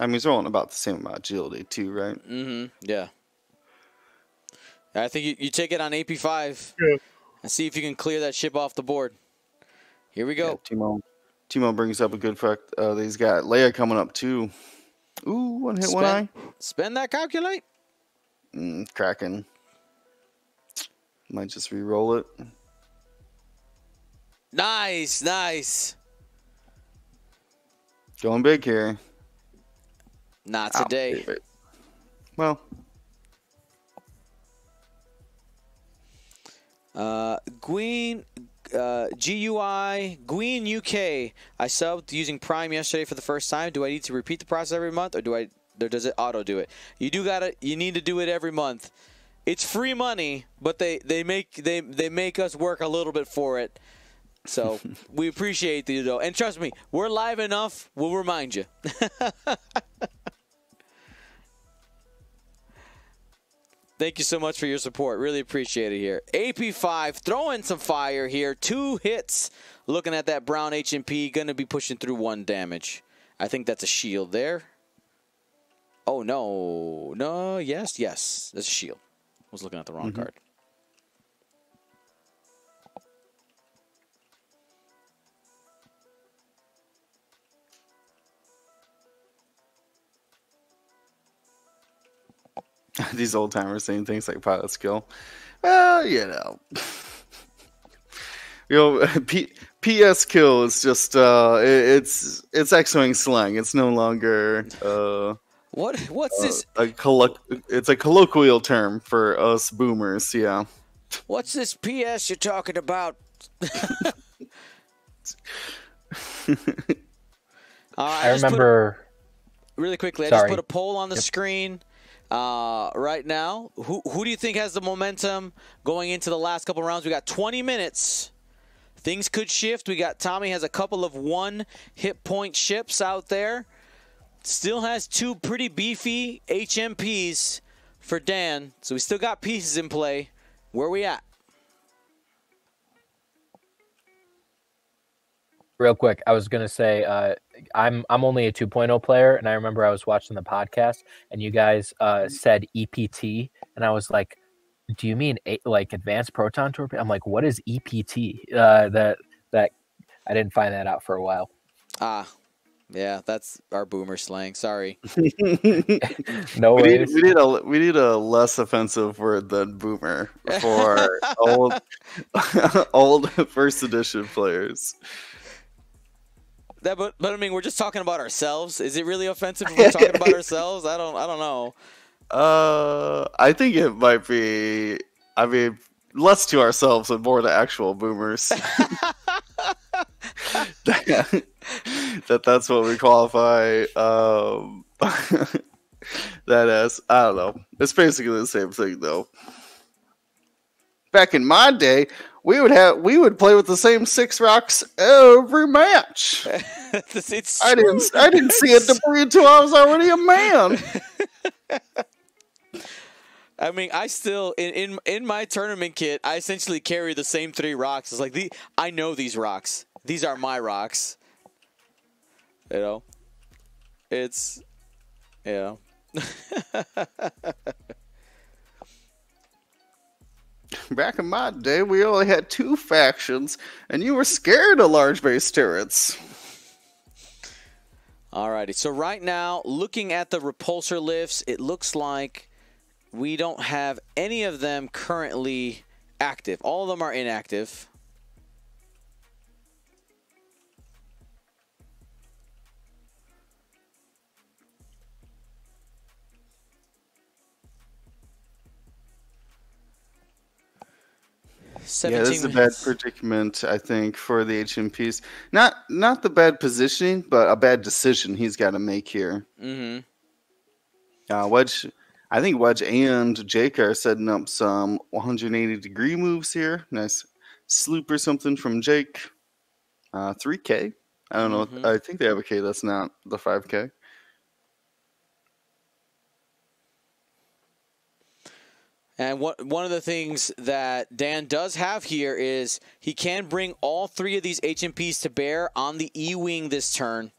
I mean, he's rolling about the same amount of agility too, right? Mm-hmm. Yeah. I think you, you take it on A P five yeah. and see if you can clear that ship off the board. Here we go. Yeah, Timo. Timo brings up a good fact. Uh, he's got Leia coming up too. Ooh, one hit, spend, one eye. Spend that calculate. Mm, cracking. Might just re-roll it. Nice, nice. Going big here. Not today. Well. Uh, Gwyn... Uh, G U I, Gwyn U K. I subbed using Prime yesterday for the first time. Do I need to repeat the process every month, or do I? Or does it auto do it? You do gotta. You need to do it every month. It's free money, but they they make they they make us work a little bit for it. So we appreciate you though, and trust me, we're live enough. We'll remind you. Thank you so much for your support. Really appreciate it here. A P five throwing some fire here. Two hits. Looking at that brown H M P. Going to be pushing through one damage. I think that's a shield there. Oh, no. No, yes, yes. That's a shield. I was looking at the wrong mm-hmm. card. These old timers saying things like pilot skill. Well, you know, you know, P P S kill is just uh, it, it's it's X-Wing slang. It's no longer uh, what what's uh, this? A collo it's a colloquial term for us boomers. Yeah. What's this P S you're talking about? uh, I, I remember. A, really quickly, Sorry. I just put a poll on the yep. screen uh, right now. Who who do you think has the momentum going into the last couple rounds? We got twenty minutes. Things could shift. We got Tommy has a couple of one hit point ships out there. Still has two pretty beefy H M Ps for Dan. So we still got pieces in play. Where are we at? Real quick, I was gonna say uh, I'm I'm only a two point oh player, and I remember I was watching the podcast, and you guys uh, said E P T, and I was like, do you mean a, like advanced proton torpedo? I'm like, what is E P T? Uh, that that I didn't find that out for a while. Ah, yeah, that's our boomer slang. Sorry. No we need, we need a we need a less offensive word than boomer for old old first edition players. That, but but I mean, we're just talking about ourselves. Is it really offensive if we're talking about ourselves? I don't I don't know. Uh, I think it might be, I mean, less to ourselves and more to actual boomers. that, that that's what we qualify um, that as. I don't know. It's basically the same thing, though. Back in my day, we would have we would play with the same six rocks every match. it's I didn't I didn't see a debris until I was already a man. I mean, I still in, in in my tournament kit, I essentially carry the same three rocks. It's like the I know these rocks. These are my rocks. You know, it's you know. Back in my day, we only had two factions, and you were scared of large base turrets. Alrighty, so right now, looking at the repulsor lifts, it looks like we don't have any of them currently active. All of them are inactive. Yeah, this is a bad predicament, I think, for the H M Ps. Not not the bad positioning, but a bad decision he's got to make here. Mm-hmm. Uh, Wedge, I think Wedge and Jake are setting up some one hundred eighty degree moves here. Nice sloop or something from Jake. Uh, three K. I don't know. Mm-hmm. I think they have a K. That's not the five K. And what, one of the things that Dan does have here is he can bring all three of these H M Ps to bear on the E-Wing this turn.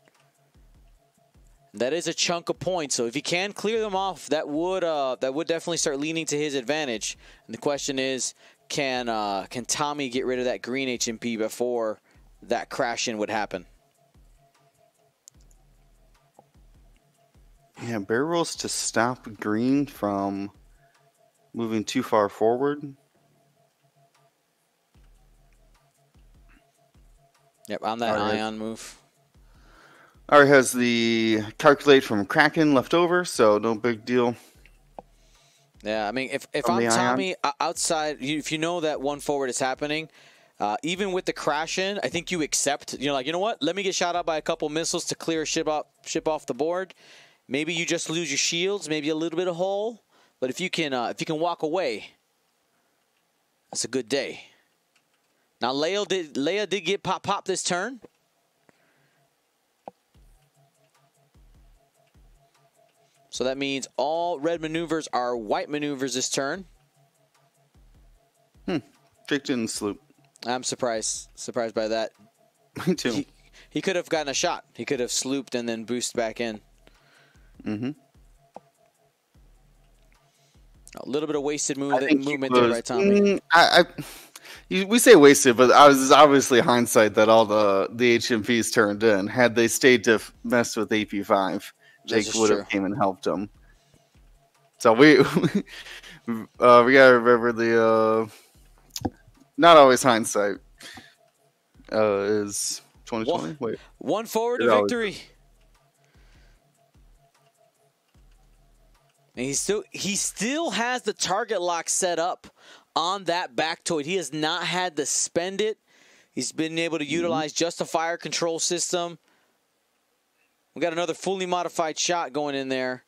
That is a chunk of points. So if he can clear them off, that would uh, that would definitely start leaning to his advantage. And the question is, can, uh, can Tommy get rid of that green H M P before that crash-in would happen? Yeah, bear rolls to stop green from moving too far forward. Yep, on that right. Ion move. All right, has the calculate from Kraken left over, so no big deal. Yeah, I mean, if, if I'm Tommy ion. outside, if you know that one forward is happening, uh, even with the crash in, I think you accept, you're like, you know what, let me get shot out by a couple missiles to clear a ship, up, ship off the board. Maybe you just lose your shields, maybe a little bit of hole. But if you can, uh, if you can walk away, that's a good day. Now, Leia did, Leia did get pop pop this turn. So that means all red maneuvers are white maneuvers this turn. Hmm. Jake didn't sloop. I'm surprised. Surprised by that. Me too. He, he could have gotten a shot. He could have slooped and then boosted back in. Mm-hmm. A little bit of wasted move, movement was, there, right, Tommy? I, I, you, we say wasted, but I was obviously hindsight that all the, the H M Ps turned in. Had they stayed to mess with A P five, Jake would have came and helped them. So we uh, we gotta remember the uh, not always hindsight. uh, is twenty twenty. One, Wait. One forward to victory. Always... And he still he still has the target lock set up on that Bactoid. He has not had to spend it. He's been able to utilize mm-hmm. just a fire control system. We got another fully modified shot going in there.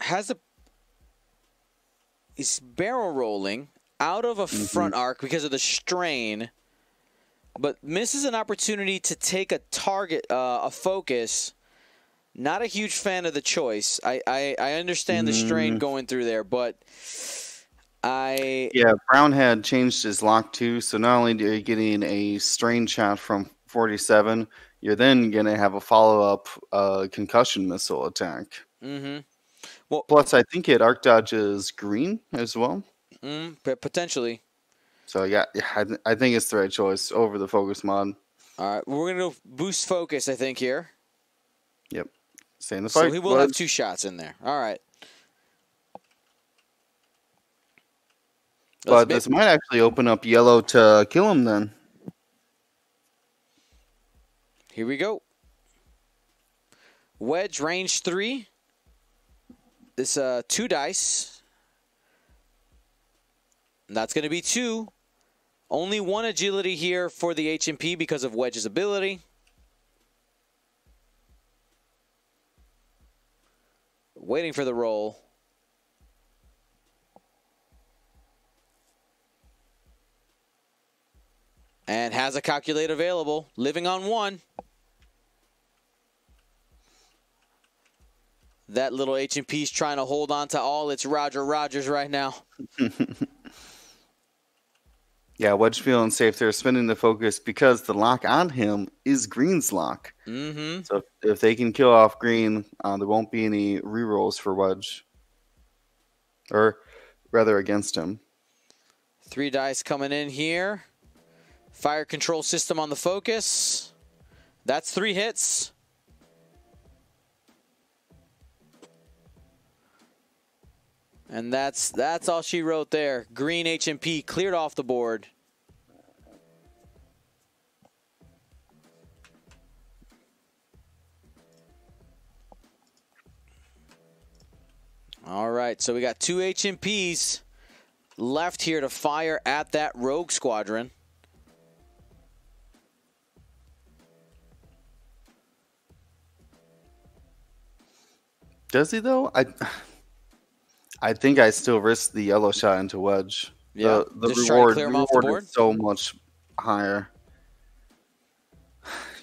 Has a he's barrel rolling out of a mm-hmm. front arc because of the strain, but misses an opportunity to take a target, uh, a focus. Not a huge fan of the choice. I, I, I understand the strain mm. going through there, but I... Yeah, Brown had changed his lock too, so not only are you getting a strain shot from forty-seven, you're then going to have a follow-up uh, concussion missile attack. Mm-hmm. Well, plus, I think it arc dodges green as well. Mm, potentially. So, yeah, I, th I think it's the right choice over the focus mod. All right, we're going to boost focus, I think, here. Yep. The so he will but... have two shots in there. All right. But this might actually open up yellow to kill him then. Here we go. Wedge range three. This uh, two dice. And that's going to be two. Only one agility here for the H M P because of Wedge's ability. Waiting for the roll. And has a calculate available. Living on one. That little H M P's trying to hold on to all its Roger Rogers right now. Yeah, Wedge feeling safe there, spinning the focus because the lock on him is green's lock. Mm-hmm. So if, if they can kill off green, uh, there won't be any rerolls for Wedge. Or rather against him. Three dice coming in here. Fire control system on the focus. That's three hits. And that's that's all she wrote there. Green H M P cleared off the board. All right, so we got two H M Ps left here to fire at that Rogue Squadron. Does he though? I. I think I still risk the yellow shot into Wedge. Yeah, the, the reward, reward the is so much higher.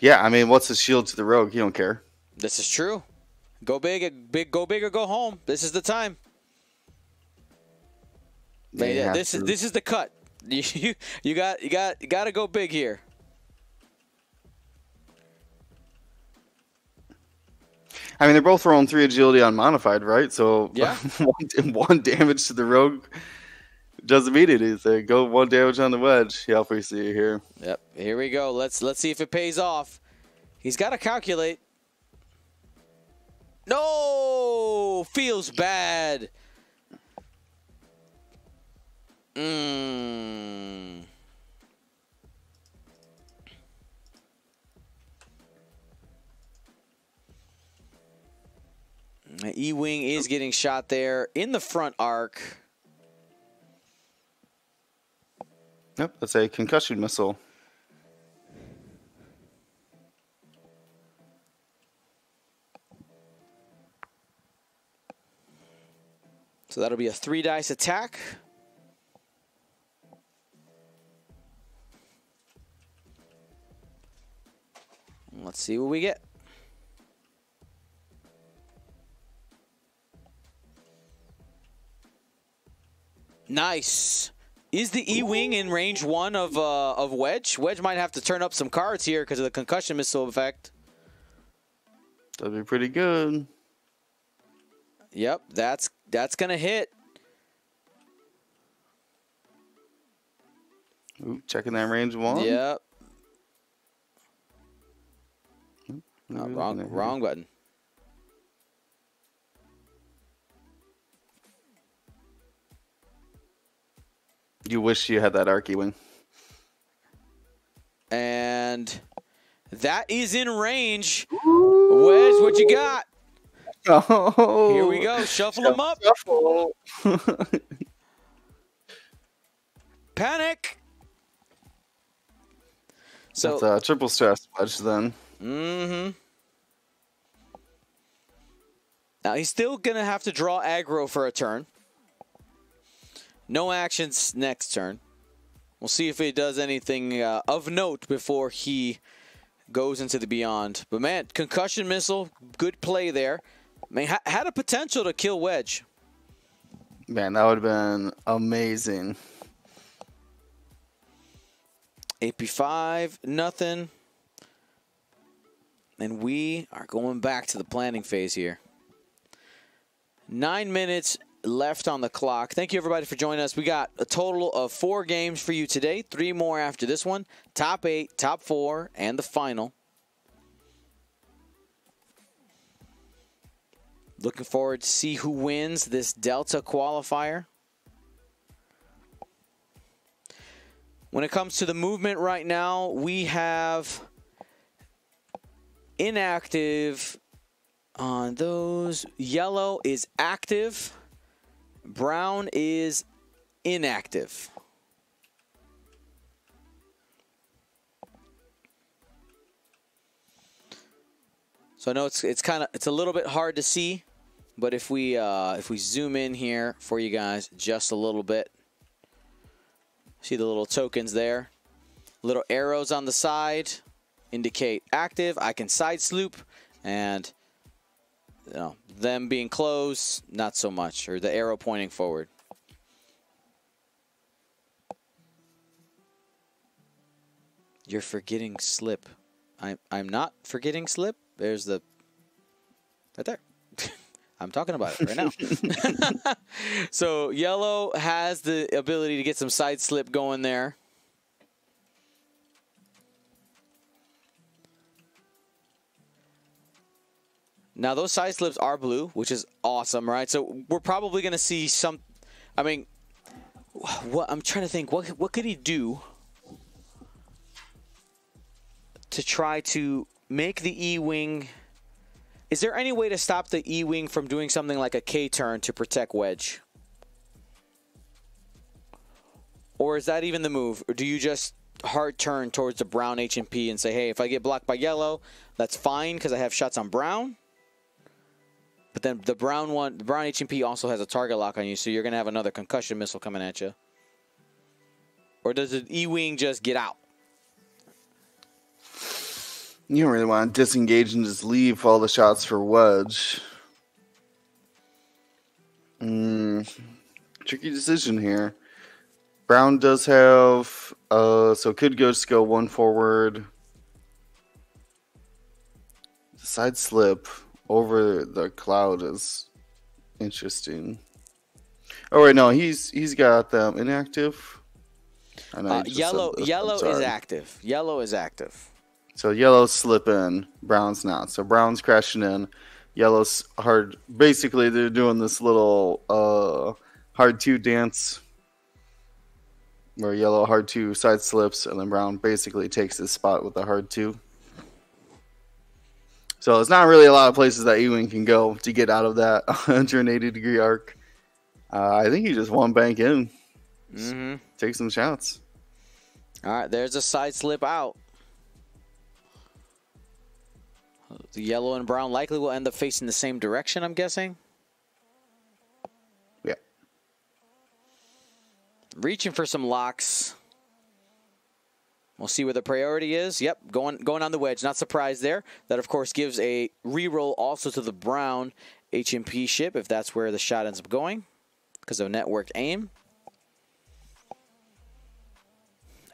Yeah, I mean, what's the shield to the Rogue? You don't care. This is true. Go big, big, go big or go home. This is the time. They yeah, this to. is this is the cut. You you got you got you got to go big here. I mean, they're both throwing three agility on modified, right? So yeah. one, one damage to the Rogue doesn't mean anything. Go one damage on the Wedge. Yeah, we see it here. Yep, here we go. Let's let's see if it pays off. He's got to calculate. No, feels bad. Mmm. E-Wing is getting shot there in the front arc. Yep, that's a concussion missile. So that'll be a three dice attack. Let's see what we get. Nice. Is the E-Wing in range one of uh, of Wedge? Wedge might have to turn up some cards here because of the concussion missile effect. That'd be pretty good. Yep, that's that's gonna hit. Ooh, checking that range one. Yep. Ooh, no, wrong, wrong button. You wish you had that Arc E-Wing. and that is in range. Ooh. Wes, what you got? Oh. Here we go. Shuffle them up. Shuffle. Panic. So that's a triple star sledge then. Mm-hmm. Now he's still gonna have to draw aggro for a turn. No actions next turn. We'll see if he does anything uh, of note before he goes into the beyond. But man, concussion missile, good play there. Man, ha had a potential to kill Wedge. Man, that would have been amazing. A P five, nothing. And we are going back to the planning phase here. Nine minutes left on the clock. Thank you, everybody, for joining us. We got a total of four games for you today. Three more after this one. Top eight, top four, and the final. Looking forward to see who wins this Delta qualifier. When it comes to the movement right now, we have inactive on those. Yellow is active. Brown is inactive. So I know it's it's kind of it's a little bit hard to see, but if we uh, if we zoom in here for you guys just a little bit, see the little tokens there, little arrows on the side indicate active. I can side sloop, and you know, them being closed, not so much, or the arrow pointing forward. You're forgetting slip. I'm, I'm not forgetting slip. There's the, right there. I'm talking about it right now. So yellow has the ability to get some side slip going there. Now, those side slips are blue, which is awesome, right? So we're probably going to see some... I mean, what I'm trying to think. What, what could he do to try to make the E-Wing... Is there any way to stop the E-Wing from doing something like a K-turn to protect Wedge? Or is that even the move? Or do you just hard turn towards the brown H and P and say, hey, if I get blocked by yellow, that's fine because I have shots on brown? But then the brown one, the brown H and P also has a target lock on you, so you're going to have another concussion missile coming at you. Or does the E-Wing just get out? You don't really want to disengage and just leave all the shots for Wedge. Mm, tricky decision here. Brown does have, uh, so could go just go one forward. The side slip over the cloud is interesting. Oh wait, no, he's he's got them inactive. I know uh, yellow yellow is active. Yellow is active. So yellow's slip in, brown's not. So brown's crashing in, yellow's hard. Basically, they're doing this little uh, hard two dance where yellow hard two side slips, and then brown basically takes his spot with the hard two. So there's not really a lot of places that E-Wing can go to get out of that one hundred eighty degree arc. Uh, I think he just one bank in. Mm-hmm. Take some shots. All right, there's a side slip out. The yellow and brown likely will end up facing the same direction, I'm guessing. Yeah. Reaching for some locks. We'll see where the priority is. Yep, going going on the wedge. Not surprised there. That, of course, gives a reroll also to the brown H M P ship if that's where the shot ends up going because of networked aim.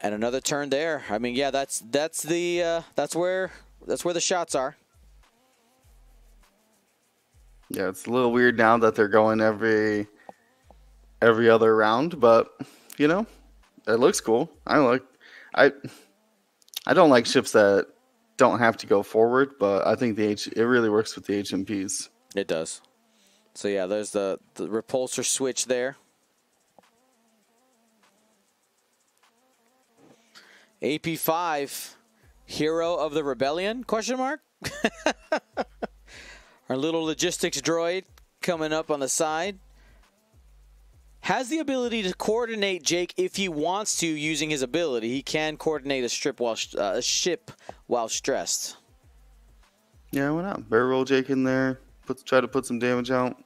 And another turn there. I mean, yeah, that's that's the uh, that's where that's where the shots are. Yeah, it's a little weird now that they're going every every other round, but you know, it looks cool. I like. I I don't like ships that don't have to go forward, but I think the H it really works with the H M Ps. It does. So yeah, there's the, the repulsor switch there. A P five Hero of the Rebellion? Question mark? Our little logistics droid coming up on the side. Has the ability to coordinate Jake if he wants to using his ability. He can coordinate a, strip while, uh, a ship while stressed. Yeah, why not? Bear roll Jake in there. Put, try to put some damage out.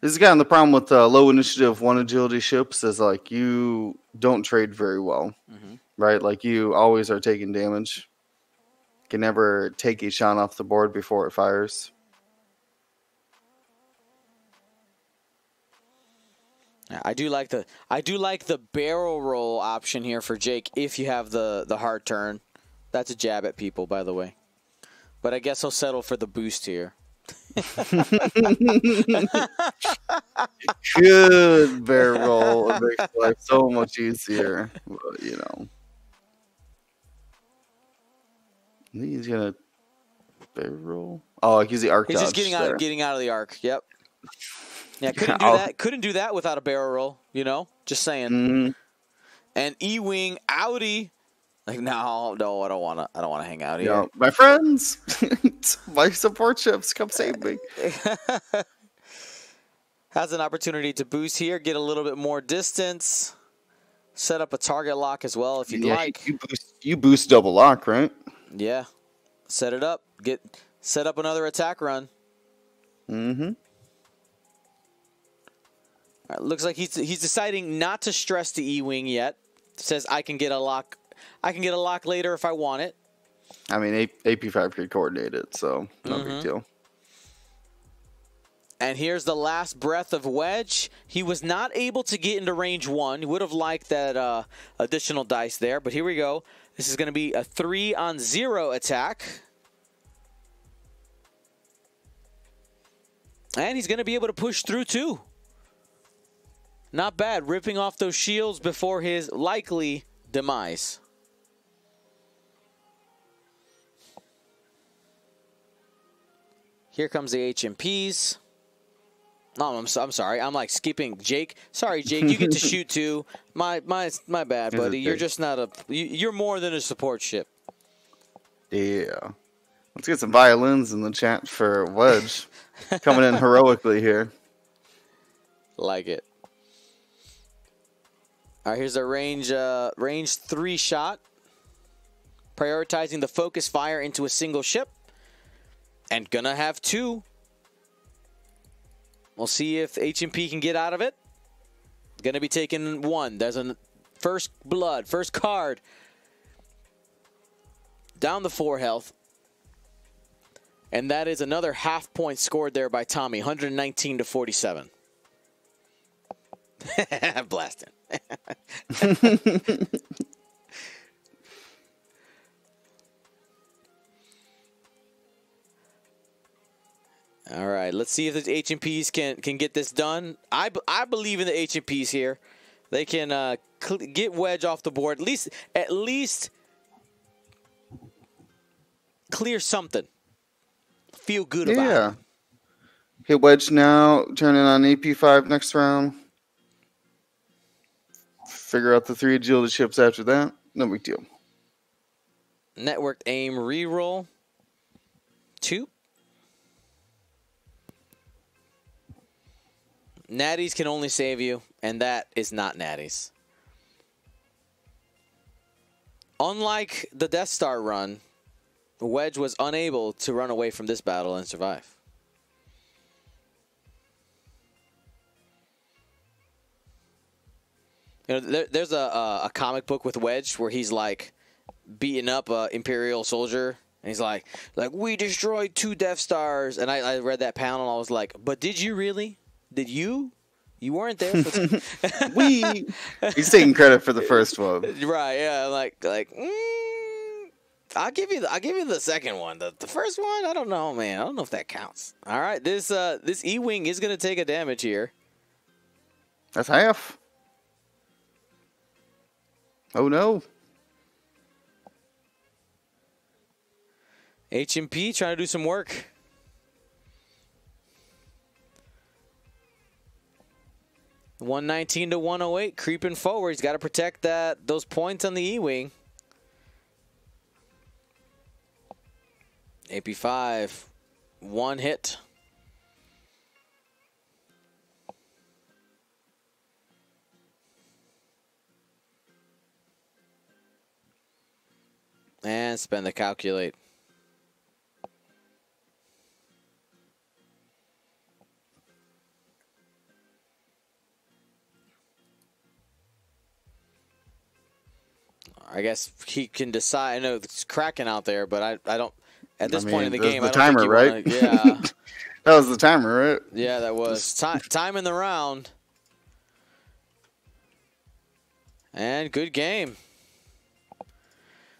This is kind of the problem with uh, low initiative, one agility ships is like you don't trade very well. Mm-hmm. Right? Like you always are taking damage. Can never take a shot off the board before it fires. I do like the I do like the barrel roll option here for Jake if you have the the hard turn. That's a jab at people, by the way. But I guess I'll settle for the boost here. Good barrel roll. It makes life so much easier. But, you know. I think he's gonna barrel roll. Oh, he's the arc. He's just getting out of, getting out of the arc. Yep. Yeah, couldn't do that. Couldn't do that without a barrel roll. You know, just saying. Mm-hmm. And E-wing Audi, like no, no, I don't want to. I don't want to hang out here. Yo, my friends, my support ships, come save me. Has an opportunity to boost here, get a little bit more distance, set up a target lock as well if you'd yeah, like. You boost, you boost double lock, right? Yeah, set it up. Get set up another attack run. Mm-hmm. Right, looks like he's he's deciding not to stress the E-wing yet. Says I can get a lock, I can get a lock later if I want it. I mean, A P five could coordinate it, so no mm-hmm. big deal. And here's the last breath of Wedge. He was not able to get into range one. He would have liked that uh, additional dice there, but here we go. This is going to be a three on zero attack. And he's going to be able to push through two. Not bad, ripping off those shields before his likely demise. Here comes the H M Ps. Oh, I'm, so, I'm sorry. I'm like skipping Jake. Sorry, Jake. You get to shoot too. My my my bad, buddy. You're just not a. You're more than a support ship. Yeah. Let's get some violins in the chat for Wedge coming in heroically here. Like it. All right. Here's a range uh, range three shot. Prioritizing the focus fire into a single ship, and gonna have two. We'll see if H M P can get out of it. Going to be taking one. There's a first blood, first card. Down to four health. And that is another half point scored there by Tommy, one nineteen to forty-seven. Blasting. All right, let's see if the H M Ps can can get this done. I, I believe in the H M Ps here. They can uh, get Wedge off the board. At least at least clear something. Feel good yeah. about it. Yeah. Hit Wedge now. Turn it on A P five next round. Figure out the three agility ships after that. No big deal. Networked aim reroll. Two. Natties can only save you, and that is not Natties. Unlike the Death Star run, Wedge was unable to run away from this battle and survive. You know, there, there's a, a, a comic book with Wedge where he's like beating up an Imperial soldier. And he's like, like we destroyed two Death Stars. And I, I read that panel, and I was like, but did you really? Did you? You weren't there. For we. He's taking credit for the first one, right? Yeah, like like. Mm, I'll give you. The, I'll give you the second one. The the first one, I don't know, man. I don't know if that counts. All right, this uh this E-wing is gonna take a damage here. That's half. Oh no. H M P trying to do some work. one nineteen to one oh eight, creeping forward. He's got to protect that those points on the E-wing. A P five, one hit. And spend the calculate. I guess he can decide. I know it's cracking out there, but I, I don't. At this I mean, point in the game, the I don't timer, think you right? Wanna, yeah, that was the timer, right? Yeah, that was time. Time in the round, and good game.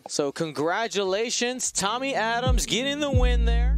So congratulations, Tommy Adams, getting the win there.